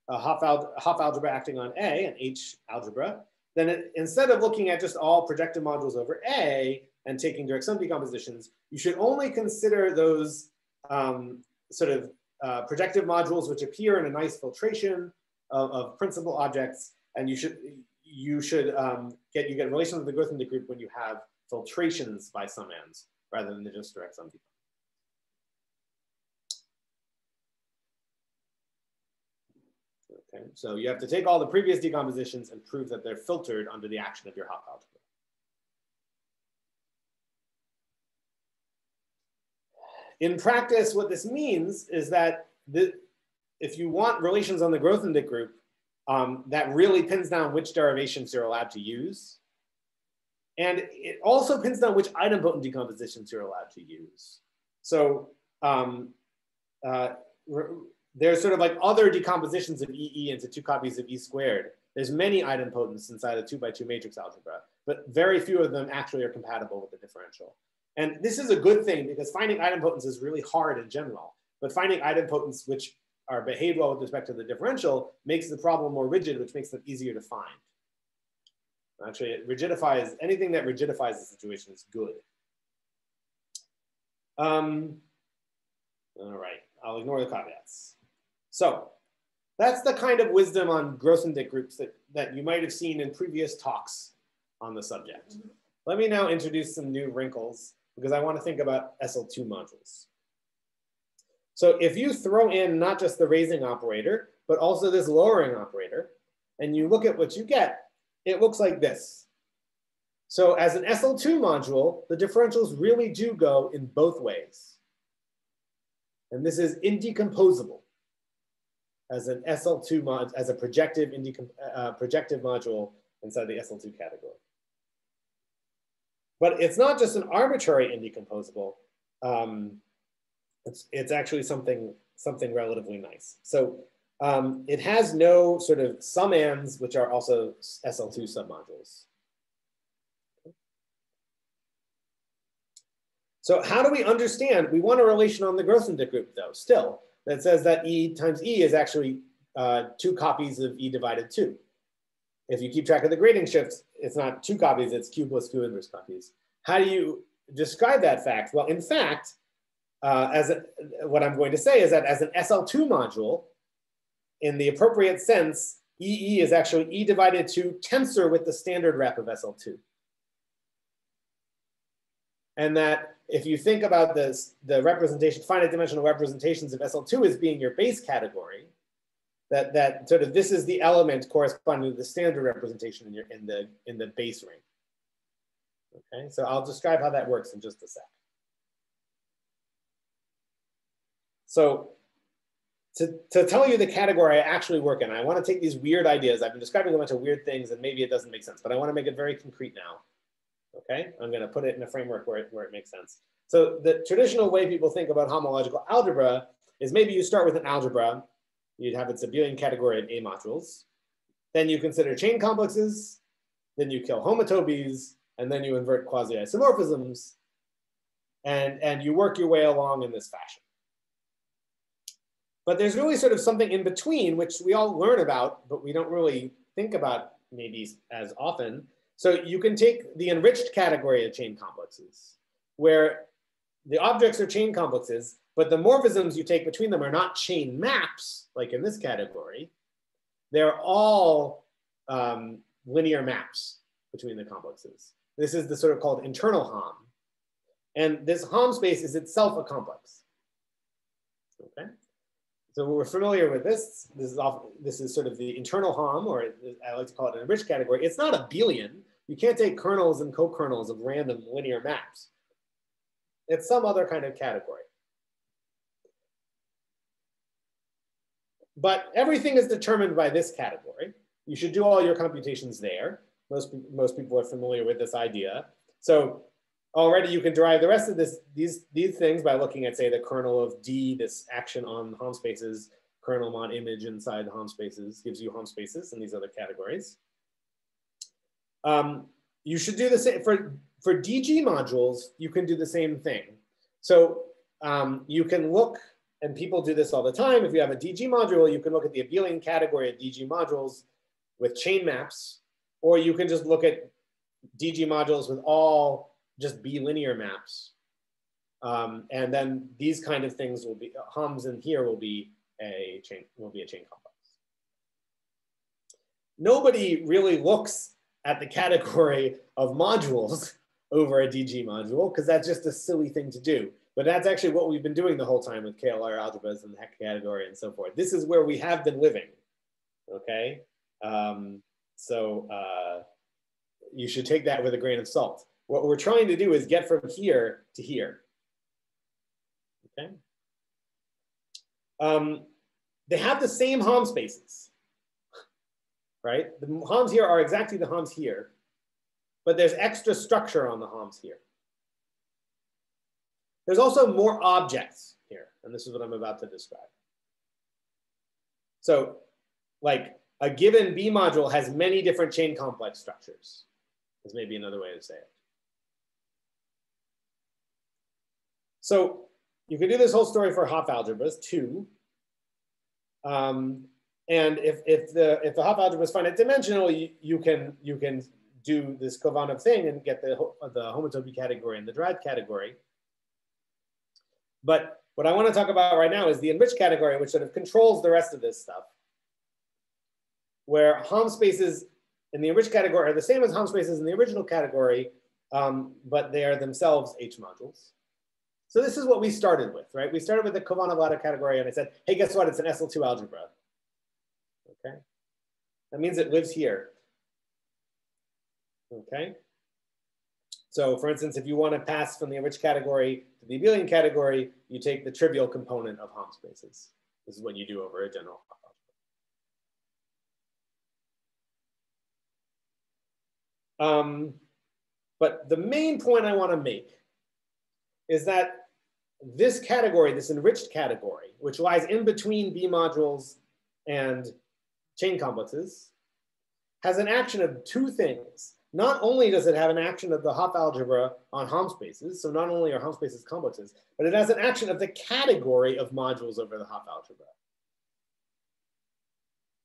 a Hopf, al Hopf algebra acting on A, an H algebra, then it, instead of looking at just all projective modules over A and taking direct sum decompositions, you should only consider those um, sort of uh, projective modules which appear in a nice filtration of, of principal objects, and you should you should um, get you get relations with the Grothendieck group when you have filtrations by summands rather than just direct sum decompositions. So you have to take all the previous decompositions and prove that they're filtered under the action of your Hopf algebra. In practice, what this means is that the, if you want relations on the Grothendieck group, um, that really pins down which derivations you're allowed to use. And it also pins down which idempotent decompositions you're allowed to use. So um, uh, there's sort of like other decompositions of E E into two copies of E squared. There's many idempotents inside a two by two matrix algebra, but very few of them actually are compatible with the differential. And this is a good thing because finding idempotents is really hard in general, but finding idempotents which are behave well with respect to the differential makes the problem more rigid, which makes them easier to find. Actually, it rigidifies, anything that rigidifies the situation is good. Um, all right, I'll ignore the caveats. So That's the kind of wisdom on Grossendick groups that, that you might have seen in previous talks on the subject. Let me now introduce some new wrinkles because I want to think about S L two modules. So if you throw in not just the raising operator, but also this lowering operator, and you look at what you get, it looks like this. So as an S L two module, the differentials really do go in both ways. And this is indecomposable as an S L two mod, as a projective, uh, projective module inside the S L two category. But it's not just an arbitrary indecomposable. Um, it's, it's actually something, something relatively nice. So um, it has no sort of sum-ands, which are also S L two submodules. So how do we understand? We want a relation on the Grossendick group, though, still, that says that E times E is actually uh, two copies of E divided two. If you keep track of the grading shifts, it's not two copies, it's Q plus Q inverse copies. How do you describe that fact? Well, in fact, uh, as a, what I'm going to say is that as an S L two module, in the appropriate sense, E E is actually E divided two tensor with the standard rep of S L two. And that if you think about this, the representation, finite dimensional representations of S L two as being your base category, that, that sort of this is the element corresponding to the standard representation in, your, in, the, in the base ring. Okay, so I'll describe how that works in just a sec. So to, to tell you the category I actually work in, I want to take these weird ideas. I've been describing a bunch of weird things and maybe it doesn't make sense, but I want to make it very concrete now. Okay, I'm going to put it in a framework where it, where it makes sense. So the traditional way people think about homological algebra is maybe you start with an algebra, you'd have its abelian category of A modules, then you consider chain complexes, then you kill homotopies, and then you invert quasi-isomorphisms, and, and you work your way along in this fashion. But there's really sort of something in between, which we all learn about, but we don't really think about maybe as often. So you can take the enriched category of chain complexes, where the objects are chain complexes, but the morphisms you take between them are not chain maps, like in this category. They're all um, linear maps between the complexes. This is the sort of called internal Hom. And this Hom space is itself a complex. Okay, so we're familiar with this. This is, off, this is sort of the internal Hom, or I like to call it an enriched category. It's not abelian. You can't take kernels and co-kernels of random linear maps. It's some other kind of category. But everything is determined by this category. You should do all your computations there. Most, most people are familiar with this idea. So already you can derive the rest of this, these, these things by looking at, say, the kernel of D, this action on Hom spaces, kernel mod image inside Hom spaces gives you Hom spaces and these other categories. Um, you should do the same for, for D G modules, you can do the same thing. So um, you can look, and people do this all the time. If you have a D G module, you can look at the abelian category of D G modules with chain maps, or you can just look at D G modules with all just bilinear maps. Um, and then these kind of things will be, Homs in here will be a chain, will be a chain complex. Nobody really looks at the category of modules over a D G module, because that's just a silly thing to do. But that's actually what we've been doing the whole time with K L R algebras and the Hecke category and so forth. This is where we have been living, okay? Um, so uh, you should take that with a grain of salt. What we're trying to do is get from here to here, okay? Um, they have the same Hom spaces, right? The Homs here are exactly the Homs here, but there's extra structure on the Homs here. There's also more objects here, and this is what I'm about to describe. So, like, a given B module has many different chain complex structures, is maybe another way to say it. So, you can do this whole story for Hopf algebras, too. Um, and if, if the, if the Hopf algebra is finite dimensional, you, you, can, you can do this Khovanov thing and get the, the homotopy category and the derived category. But what I want to talk about right now is the enriched category, which sort of controls the rest of this stuff. where Hom spaces in the enriched category are the same as Hom spaces in the original category, um, but they are themselves H modules. So this is what we started with, right? We started with the Khovanov-Lauda category, and I said, hey, guess what? It's an S L two algebra. Okay, that means it lives here. Okay, so for instance, if you want to pass from the enriched category to the abelian category, you take the trivial component of Hom spaces. This is what you do over a general algebra. Um, but the main point I want to make is that this category, this enriched category, which lies in between B modules and chain complexes, has an action of two things. Not only does it have an action of the Hom algebra on Hom spaces, so not only are Hom spaces complexes, but it has an action of the category of modules over the Hom algebra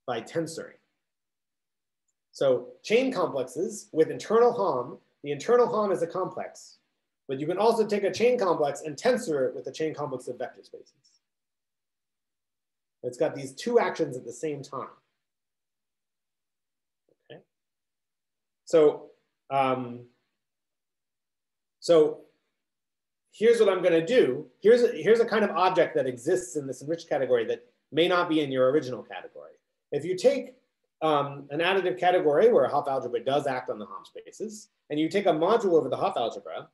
by tensoring. So chain complexes with internal Hom, the internal Hom is a complex, but you can also take a chain complex and tensor it with a chain complex of vector spaces. It's got these two actions at the same time. Okay. So, um, so here's what I'm gonna do. Here's a, here's a kind of object that exists in this enriched category that may not be in your original category. If you take Um, an additive category where Hom algebra does act on the Hom spaces, and you take a module over the Hom algebra,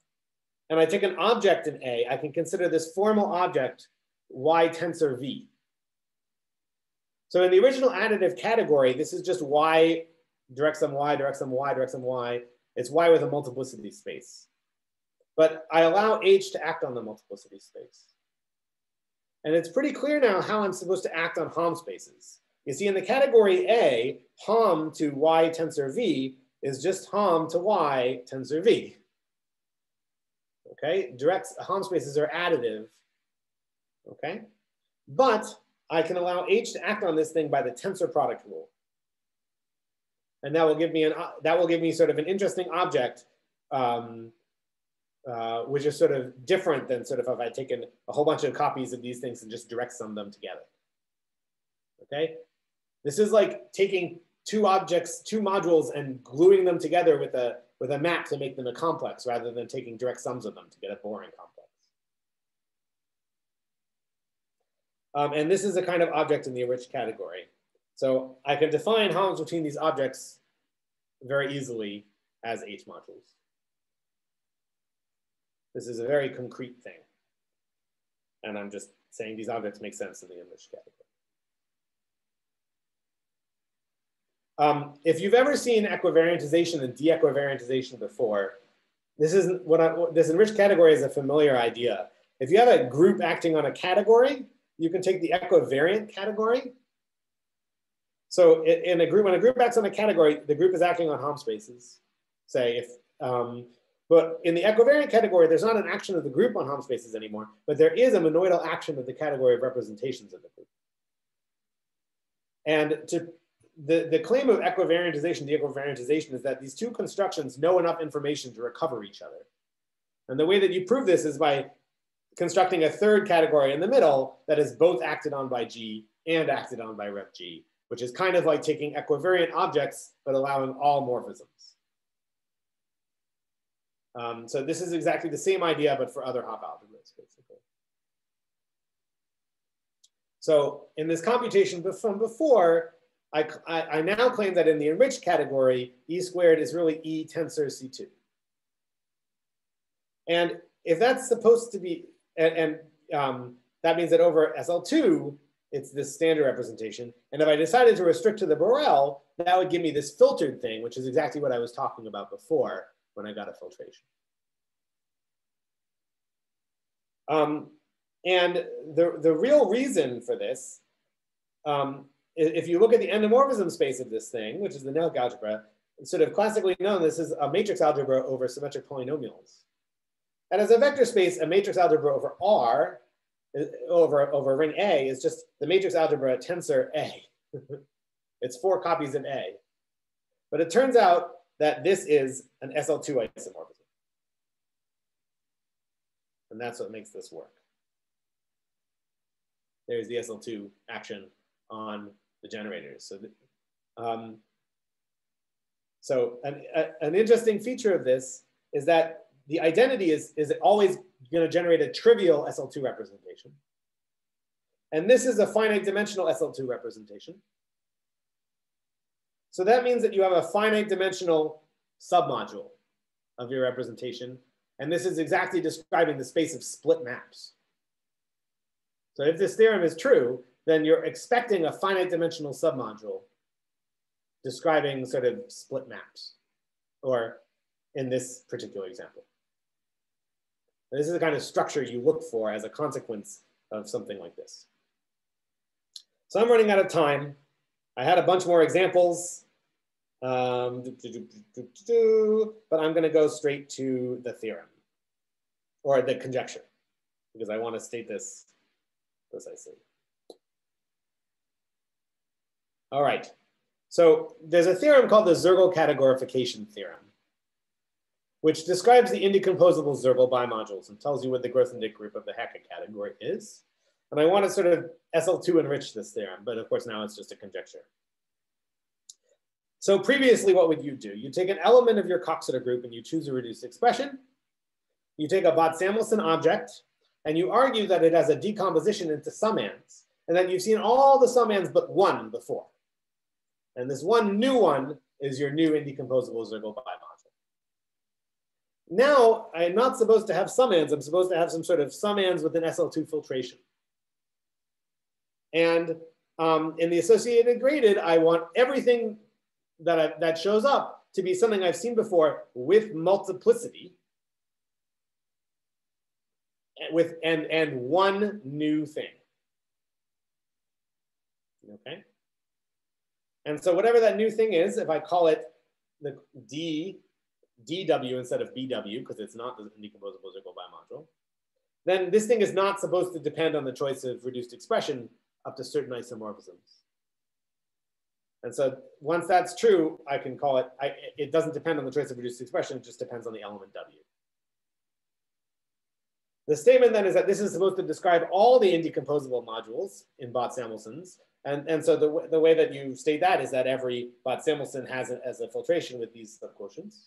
and I take an object in A, I can consider this formal object Y tensor V. So in the original additive category, this is just Y, direct sum Y, direct sum Y, direct sum Y. It's Y with a multiplicity space. But I allow H to act on the multiplicity space. And it's pretty clear now how I'm supposed to act on Hom spaces. You see, in the category A, Hom to Y tensor V is just Hom to Y tensor V. Okay, direct Hom spaces are additive. Okay, but I can allow H to act on this thing by the tensor product rule, and that will give me an uh, that will give me sort of an interesting object, um, uh, which is sort of different than sort of if I'd taken a whole bunch of copies of these things and just direct sum them together. Okay. This is like taking two objects, two modules, and gluing them together with a, with a map to make them a complex rather than taking direct sums of them to get a boring complex. Um, and this is a kind of object in the enriched category. So I can define Homs between these objects very easily as H modules. This is a very concrete thing. And I'm just saying these objects make sense in the enriched category. Um, if you've ever seen equivariantization and de-equivariantization before, this isn't what I, this enriched category is a familiar idea. If you have a group acting on a category, you can take the equivariant category. So in a group, when a group acts on a category, the group is acting on Hom spaces. Say if, um, but in the equivariant category, there's not an action of the group on Hom spaces anymore, but there is a monoidal action of the category of representations of the group. And to The, the claim of equivariantization, de-equivariantization, is that these two constructions know enough information to recover each other. And the way that you prove this is by constructing a third category in the middle that is both acted on by G and acted on by rep G, which is kind of like taking equivariant objects but allowing all morphisms. Um, so this is exactly the same idea, but for other Hom algebras, basically. So in this computation from before, I, I now claim that in the enriched category, E squared is really E tensor C two. And if that's supposed to be, and, and um, that means that over S L two, it's this standard representation. And if I decided to restrict to the Borel, that would give me this filtered thing, which is exactly what I was talking about before when I got a filtration. Um, and the, the real reason for this, um, if you look at the endomorphism space of this thing, which is the Nelk algebra, it's sort of classically known, this is a matrix algebra over symmetric polynomials. And as a vector space, a matrix algebra over R, over, over ring A, is just the matrix algebra tensor A. It's four copies of A. But it turns out that this is an S L two isomorphism. And that's what makes this work. There's the S L two action on the generators. So Um, so an, a, an interesting feature of this is that the identity is, is always gonna generate a trivial S L two representation. And this is a finite dimensional S L two representation. So that means that you have a finite dimensional submodule of your representation. And this is exactly describing the space of split maps. So if this theorem is true, then you're expecting a finite dimensional submodule describing sort of split maps, or in this particular example. And this is the kind of structure you look for as a consequence of something like this. So I'm running out of time. I had a bunch more examples. Um, do, do, do, do, do, but I'm going to go straight to the theorem or the conjecture because I want to state this precisely. All right. So there's a theorem called the Soergel categorification theorem, which describes the indecomposable Soergel bimodules and tells you what the Grothendieck group of the Hecke category is. And I want to sort of S L two enrich this theorem, but of course now it's just a conjecture. So previously, what would you do? You take an element of your Coxeter group and you choose a reduced expression. You take a Bott-Samuelson object and you argue that it has a decomposition into sumands. And then you've seen all the sumands but one before. And this one new one is your new indecomposable Soergel bimodule. Now, I'm not supposed to have sumands. I'm supposed to have some sort of sumands with an S L two filtration. And um, in the associated graded, I want everything that, I, that shows up to be something I've seen before with multiplicity with and, and one new thing. Okay. And so whatever that new thing is, if I call it the D, D W instead of B W, because it's not the indecomposable Soergel bimodule, then this thing is not supposed to depend on the choice of reduced expression up to certain isomorphisms. And so once that's true, I can call it, I, it doesn't depend on the choice of reduced expression, it just depends on the element W. The statement then is that this is supposed to describe all the indecomposable modules in Bott-Samuelson's. And, and so the, the way that you state that is that every Bott-Samuelson has it as a filtration with these subquotients.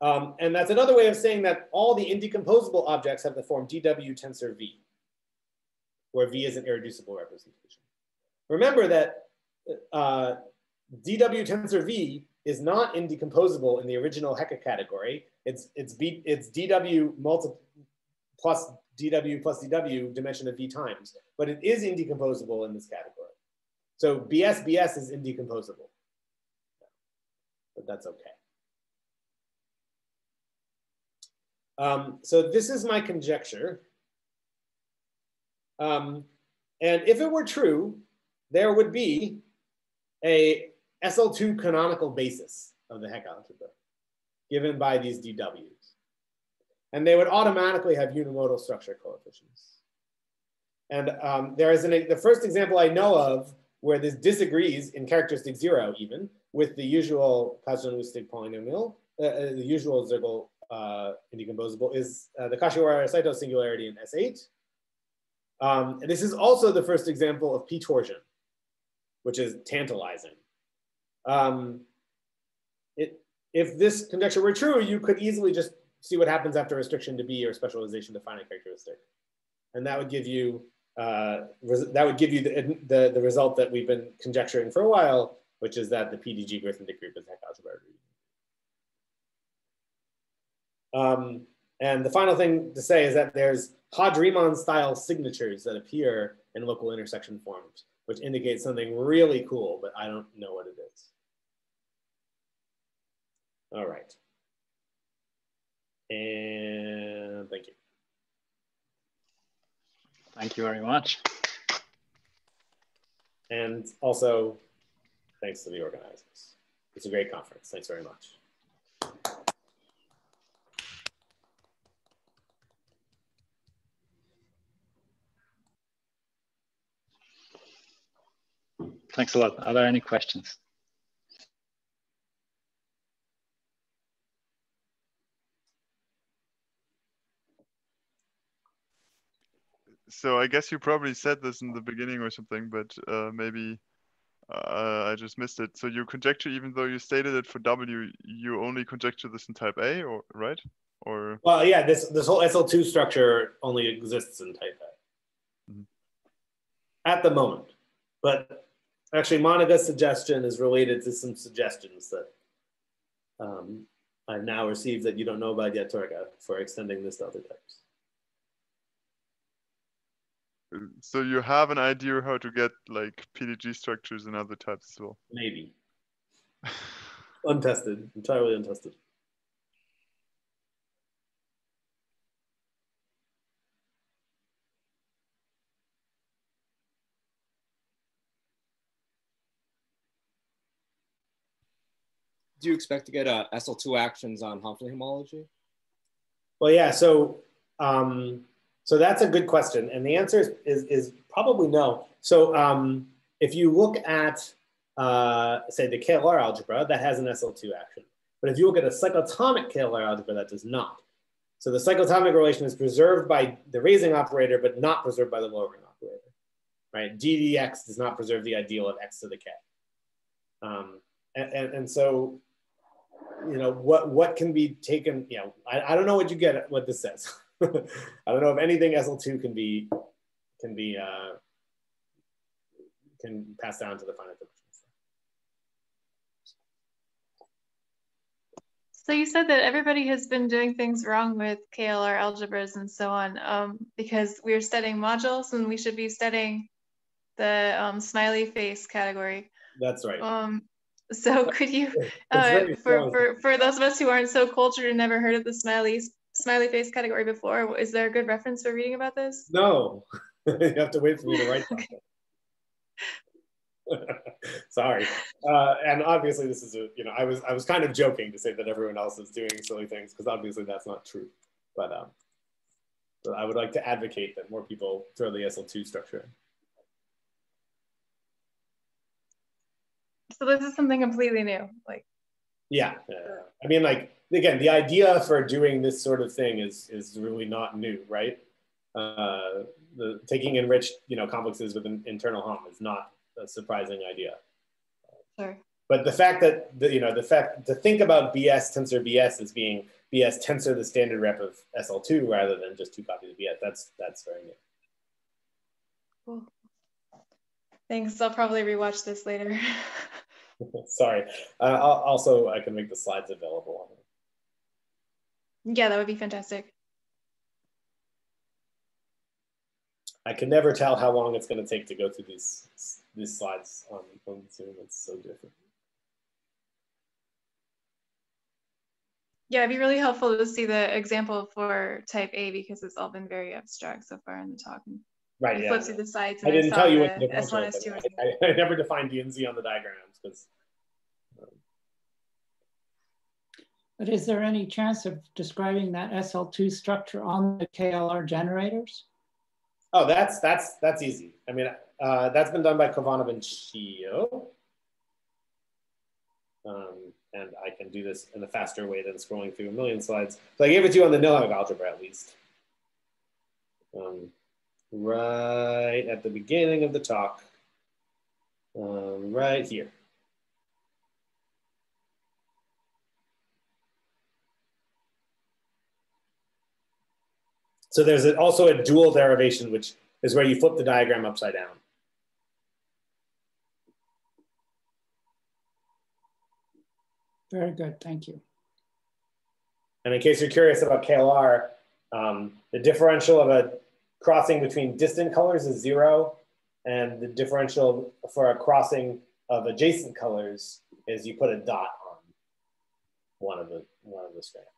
Um, and that's another way of saying that all the indecomposable objects have the form D W tensor V, where V is an irreducible representation. Remember that uh, D W tensor V is not indecomposable in the original Hecke category. It's, it's, B, it's D W multi plus D W plus D W dimension of V times, but it is indecomposable in this category. So B S B S is indecomposable, but that's okay. Um, so this is my conjecture. Um, and if it were true, there would be a S L two canonical basis of the Hecke algebra given by these D Ws. And they would automatically have unimodal structure coefficients. And um, there is an, the first example I know of where this disagrees in characteristic zero even with the usual Kazhdan-Lusztig polynomial, uh, the usual Soergel uh, indecomposable is uh, the Kashiwara-Saito singularity in S eight. Um, and this is also the first example of p torsion, which is tantalizing. Um, it, if this conjecture were true, you could easily just see what happens after restriction to B or specialization to finite characteristic, and that would give you uh, that would give you the, the the result that we've been conjecturing for a while, which is that the p D G Grothendieck group is Hecke algebra. Um, and the final thing to say is that there's Hodge-Riemann style signatures that appear in local intersection forms, which indicates something really cool, but I don't know what it is. All right. And thank you. Thank you very much. And also, thanks to the organizers. It's a great conference. Thanks very much. Thanks a lot. Are there any questions? so I guess you probably said this in the beginning or something, but uh, maybe uh, I just missed it. So you conjecture, even though you stated it for W, you only conjecture this in type A, or right? Or well, yeah, this this whole S L two structure only exists in type A mm-hmm. at the moment. But actually, Monica's suggestion is related to some suggestions that um, I've now received that you don't know about yet, Torga, for extending this to other types. So you have an idea how to get like P D G structures in other types as well? Maybe. Untested, entirely untested. Do you expect to get uh, S L two actions on Hoffman homology? Well, yeah, so um, so that's a good question. And the answer is, is, is probably no. So um, if you look at, uh, say, the K L R algebra, that has an S L two action. But if you look at a cyclotomic K L R algebra, that does not. So the cyclotomic relation is preserved by the raising operator, but not preserved by the lowering operator, right? G D X does not preserve the ideal of X to the K. Um, and, and, and so, you know, what, what can be taken, you know, I, I don't know what you get, what this says. I don't know if anything S L two can be, can be, uh, can pass down to the finite dimensions. So you said that everybody has been doing things wrong with K L R algebras and so on, um, because we're studying modules and we should be studying the um, smiley face category. That's right. Um, So could you, uh, for, for, for those of us who aren't so cultured and never heard of the smiley, smiley face category before, is there a good reference for reading about this? No, you have to wait for me to write that. Sorry. Uh, and obviously this is, a, you know, I was, I was kind of joking to say that everyone else is doing silly things because obviously that's not true. But, um, but I would like to advocate that more people throw the S L two structure in. So this is something completely new, like. Yeah, yeah, I mean, like, again, the idea for doing this sort of thing is, is really not new, right? Uh, the taking enriched, you know, complexes with an internal hom is not a surprising idea. Sure. But the fact that, the, you know, the fact to think about B S tensor B S as being B S tensor the standard rep of S L two rather than just two copies of B S, that's, that's very new. Cool. Thanks, I'll probably rewatch this later. Sorry. Uh, I'll, also, I can make the slides available. Yeah, that would be fantastic. I can never tell how long it's going to take to go through these these slides on, on Zoom. It's so different. Yeah, it'd be really helpful to see the example for type A because it's all been very abstract so far in the talk. Right. Yeah. Flipped through the sides and I didn't I tell you what the S one, S two. I, I never defined D and Z on the diagrams because. Um... But is there any chance of describing that S L two structure on the K L R generators? Oh, that's that's that's easy. I mean, uh, that's been done by Khovanov and Qi. Um, and I can do this in a faster way than scrolling through a million slides. So I gave it to you on the nilhog algebra at least. Um, Right at the beginning of the talk, um, right here. So there's a, also a dual derivation, which is where you flip the diagram upside down. Very good, thank you. And in case you're curious about K L R, um, the differential of a crossing between distant colors is zero, and the differential for a crossing of adjacent colors is you put a dot on one of the one of the strands.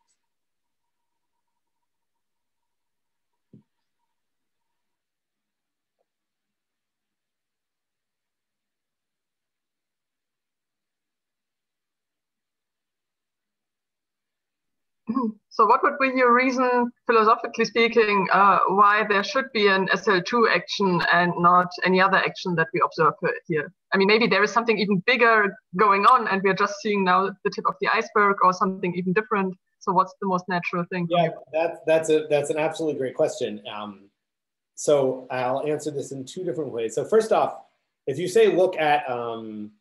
So what would be your reason, philosophically speaking, uh, why there should be an S L two action and not any other action that we observe here? I mean, maybe there is something even bigger going on and we're just seeing now the tip of the iceberg or something even different. So what's the most natural thing? Yeah, that, that's, a, that's an absolutely great question. Um, So I'll answer this in two different ways. So first off, if you say look at um,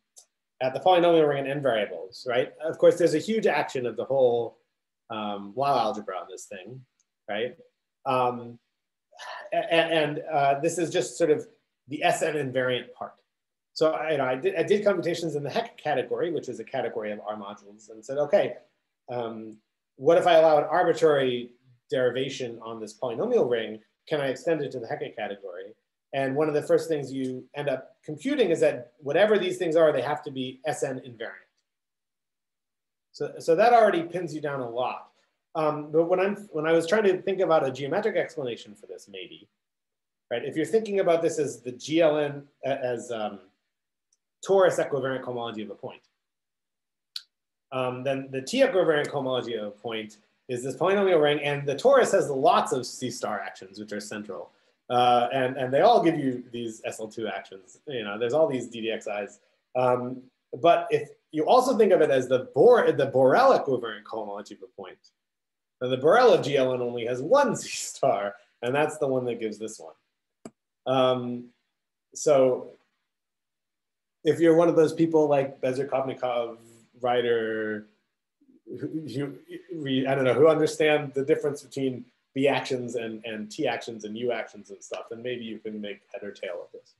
at the polynomial ring and n variables, right? Of course, there's a huge action of the whole um, Lie algebra on this thing, right? Um, and and uh, this is just sort of the S N invariant part. So I, you know, I, did, I did computations in the Hecke category, which is a category of R modules, and said, okay, um, what if I allow an arbitrary derivation on this polynomial ring? Can I extend it to the Hecke category? And one of the first things you end up computing is that whatever these things are, they have to be S N invariant. So, so that already pins you down a lot. Um, but when, I'm, when I was trying to think about a geometric explanation for this, maybe, right? If you're thinking about this as the G L N, as um, torus equivariant cohomology of a point, um, then the T equivariant cohomology of a point is this polynomial ring, and the torus has lots of C star actions, which are central. Uh, and, and they all give you these S L two actions. You know, there's all these D D X Is. Um, but if you also think of it as the Bor the Borel equivariant cohomology of a point, then the Borel of G L N only has one C star, and that's the one that gives this one. Um, so if you're one of those people like Bezerkovnikov, Ryder, who, who, I don't know, who understand the difference between B actions and, and T actions and U actions and stuff, and maybe you can make head or tail of this.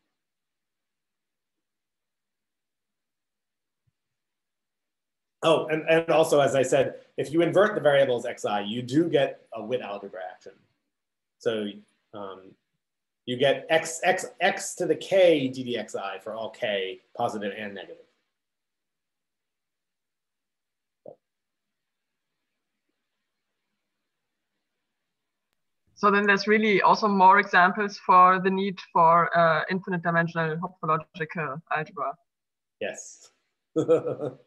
Oh, and, and also, as I said, if you invert the variables Xi, you do get a Witt algebra action. So um, you get X, X, X to the K D D X I for all K, positive and negative. So then there's really also more examples for the need for uh, infinite dimensional homological algebra. Yes. and,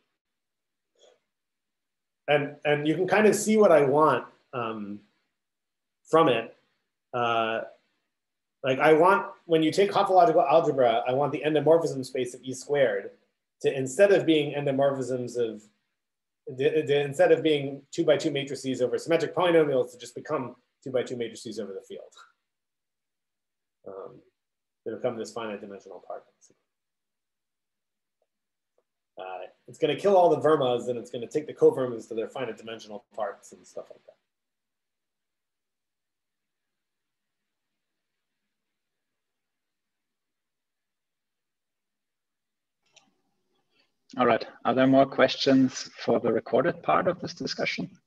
and you can kind of see what I want um, from it. Uh, like I want, when you take homological algebra, I want the endomorphism space of E squared to, instead of being endomorphisms of, the, the, instead of being two by two matrices over symmetric polynomials, to just become two by two matrices over the field. Um, they become this finite dimensional part. Uh, it's gonna kill all the vermas, and it's gonna take the covermas to their finite dimensional parts and stuff like that. All right, are there more questions for the recorded part of this discussion?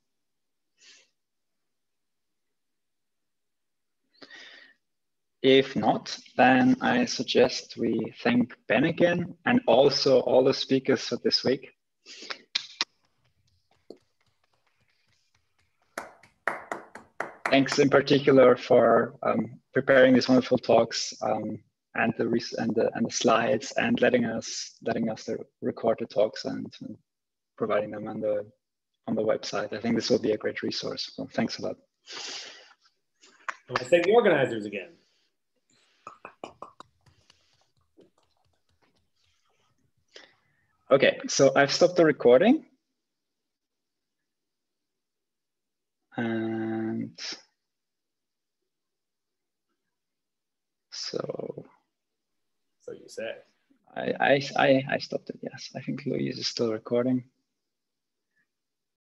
If not, then I suggest we thank Ben again, and also all the speakers for this week. Thanks in particular for um, preparing these wonderful talks um, and the and the and the slides, and letting us letting us record the talks and, and providing them on the on the website. I think this will be a great resource. So thanks a lot. Well, I thank the organizers again. Okay, so I've stopped the recording. And so. So you said. I, I, I, I stopped it, yes. I think Louise is still recording.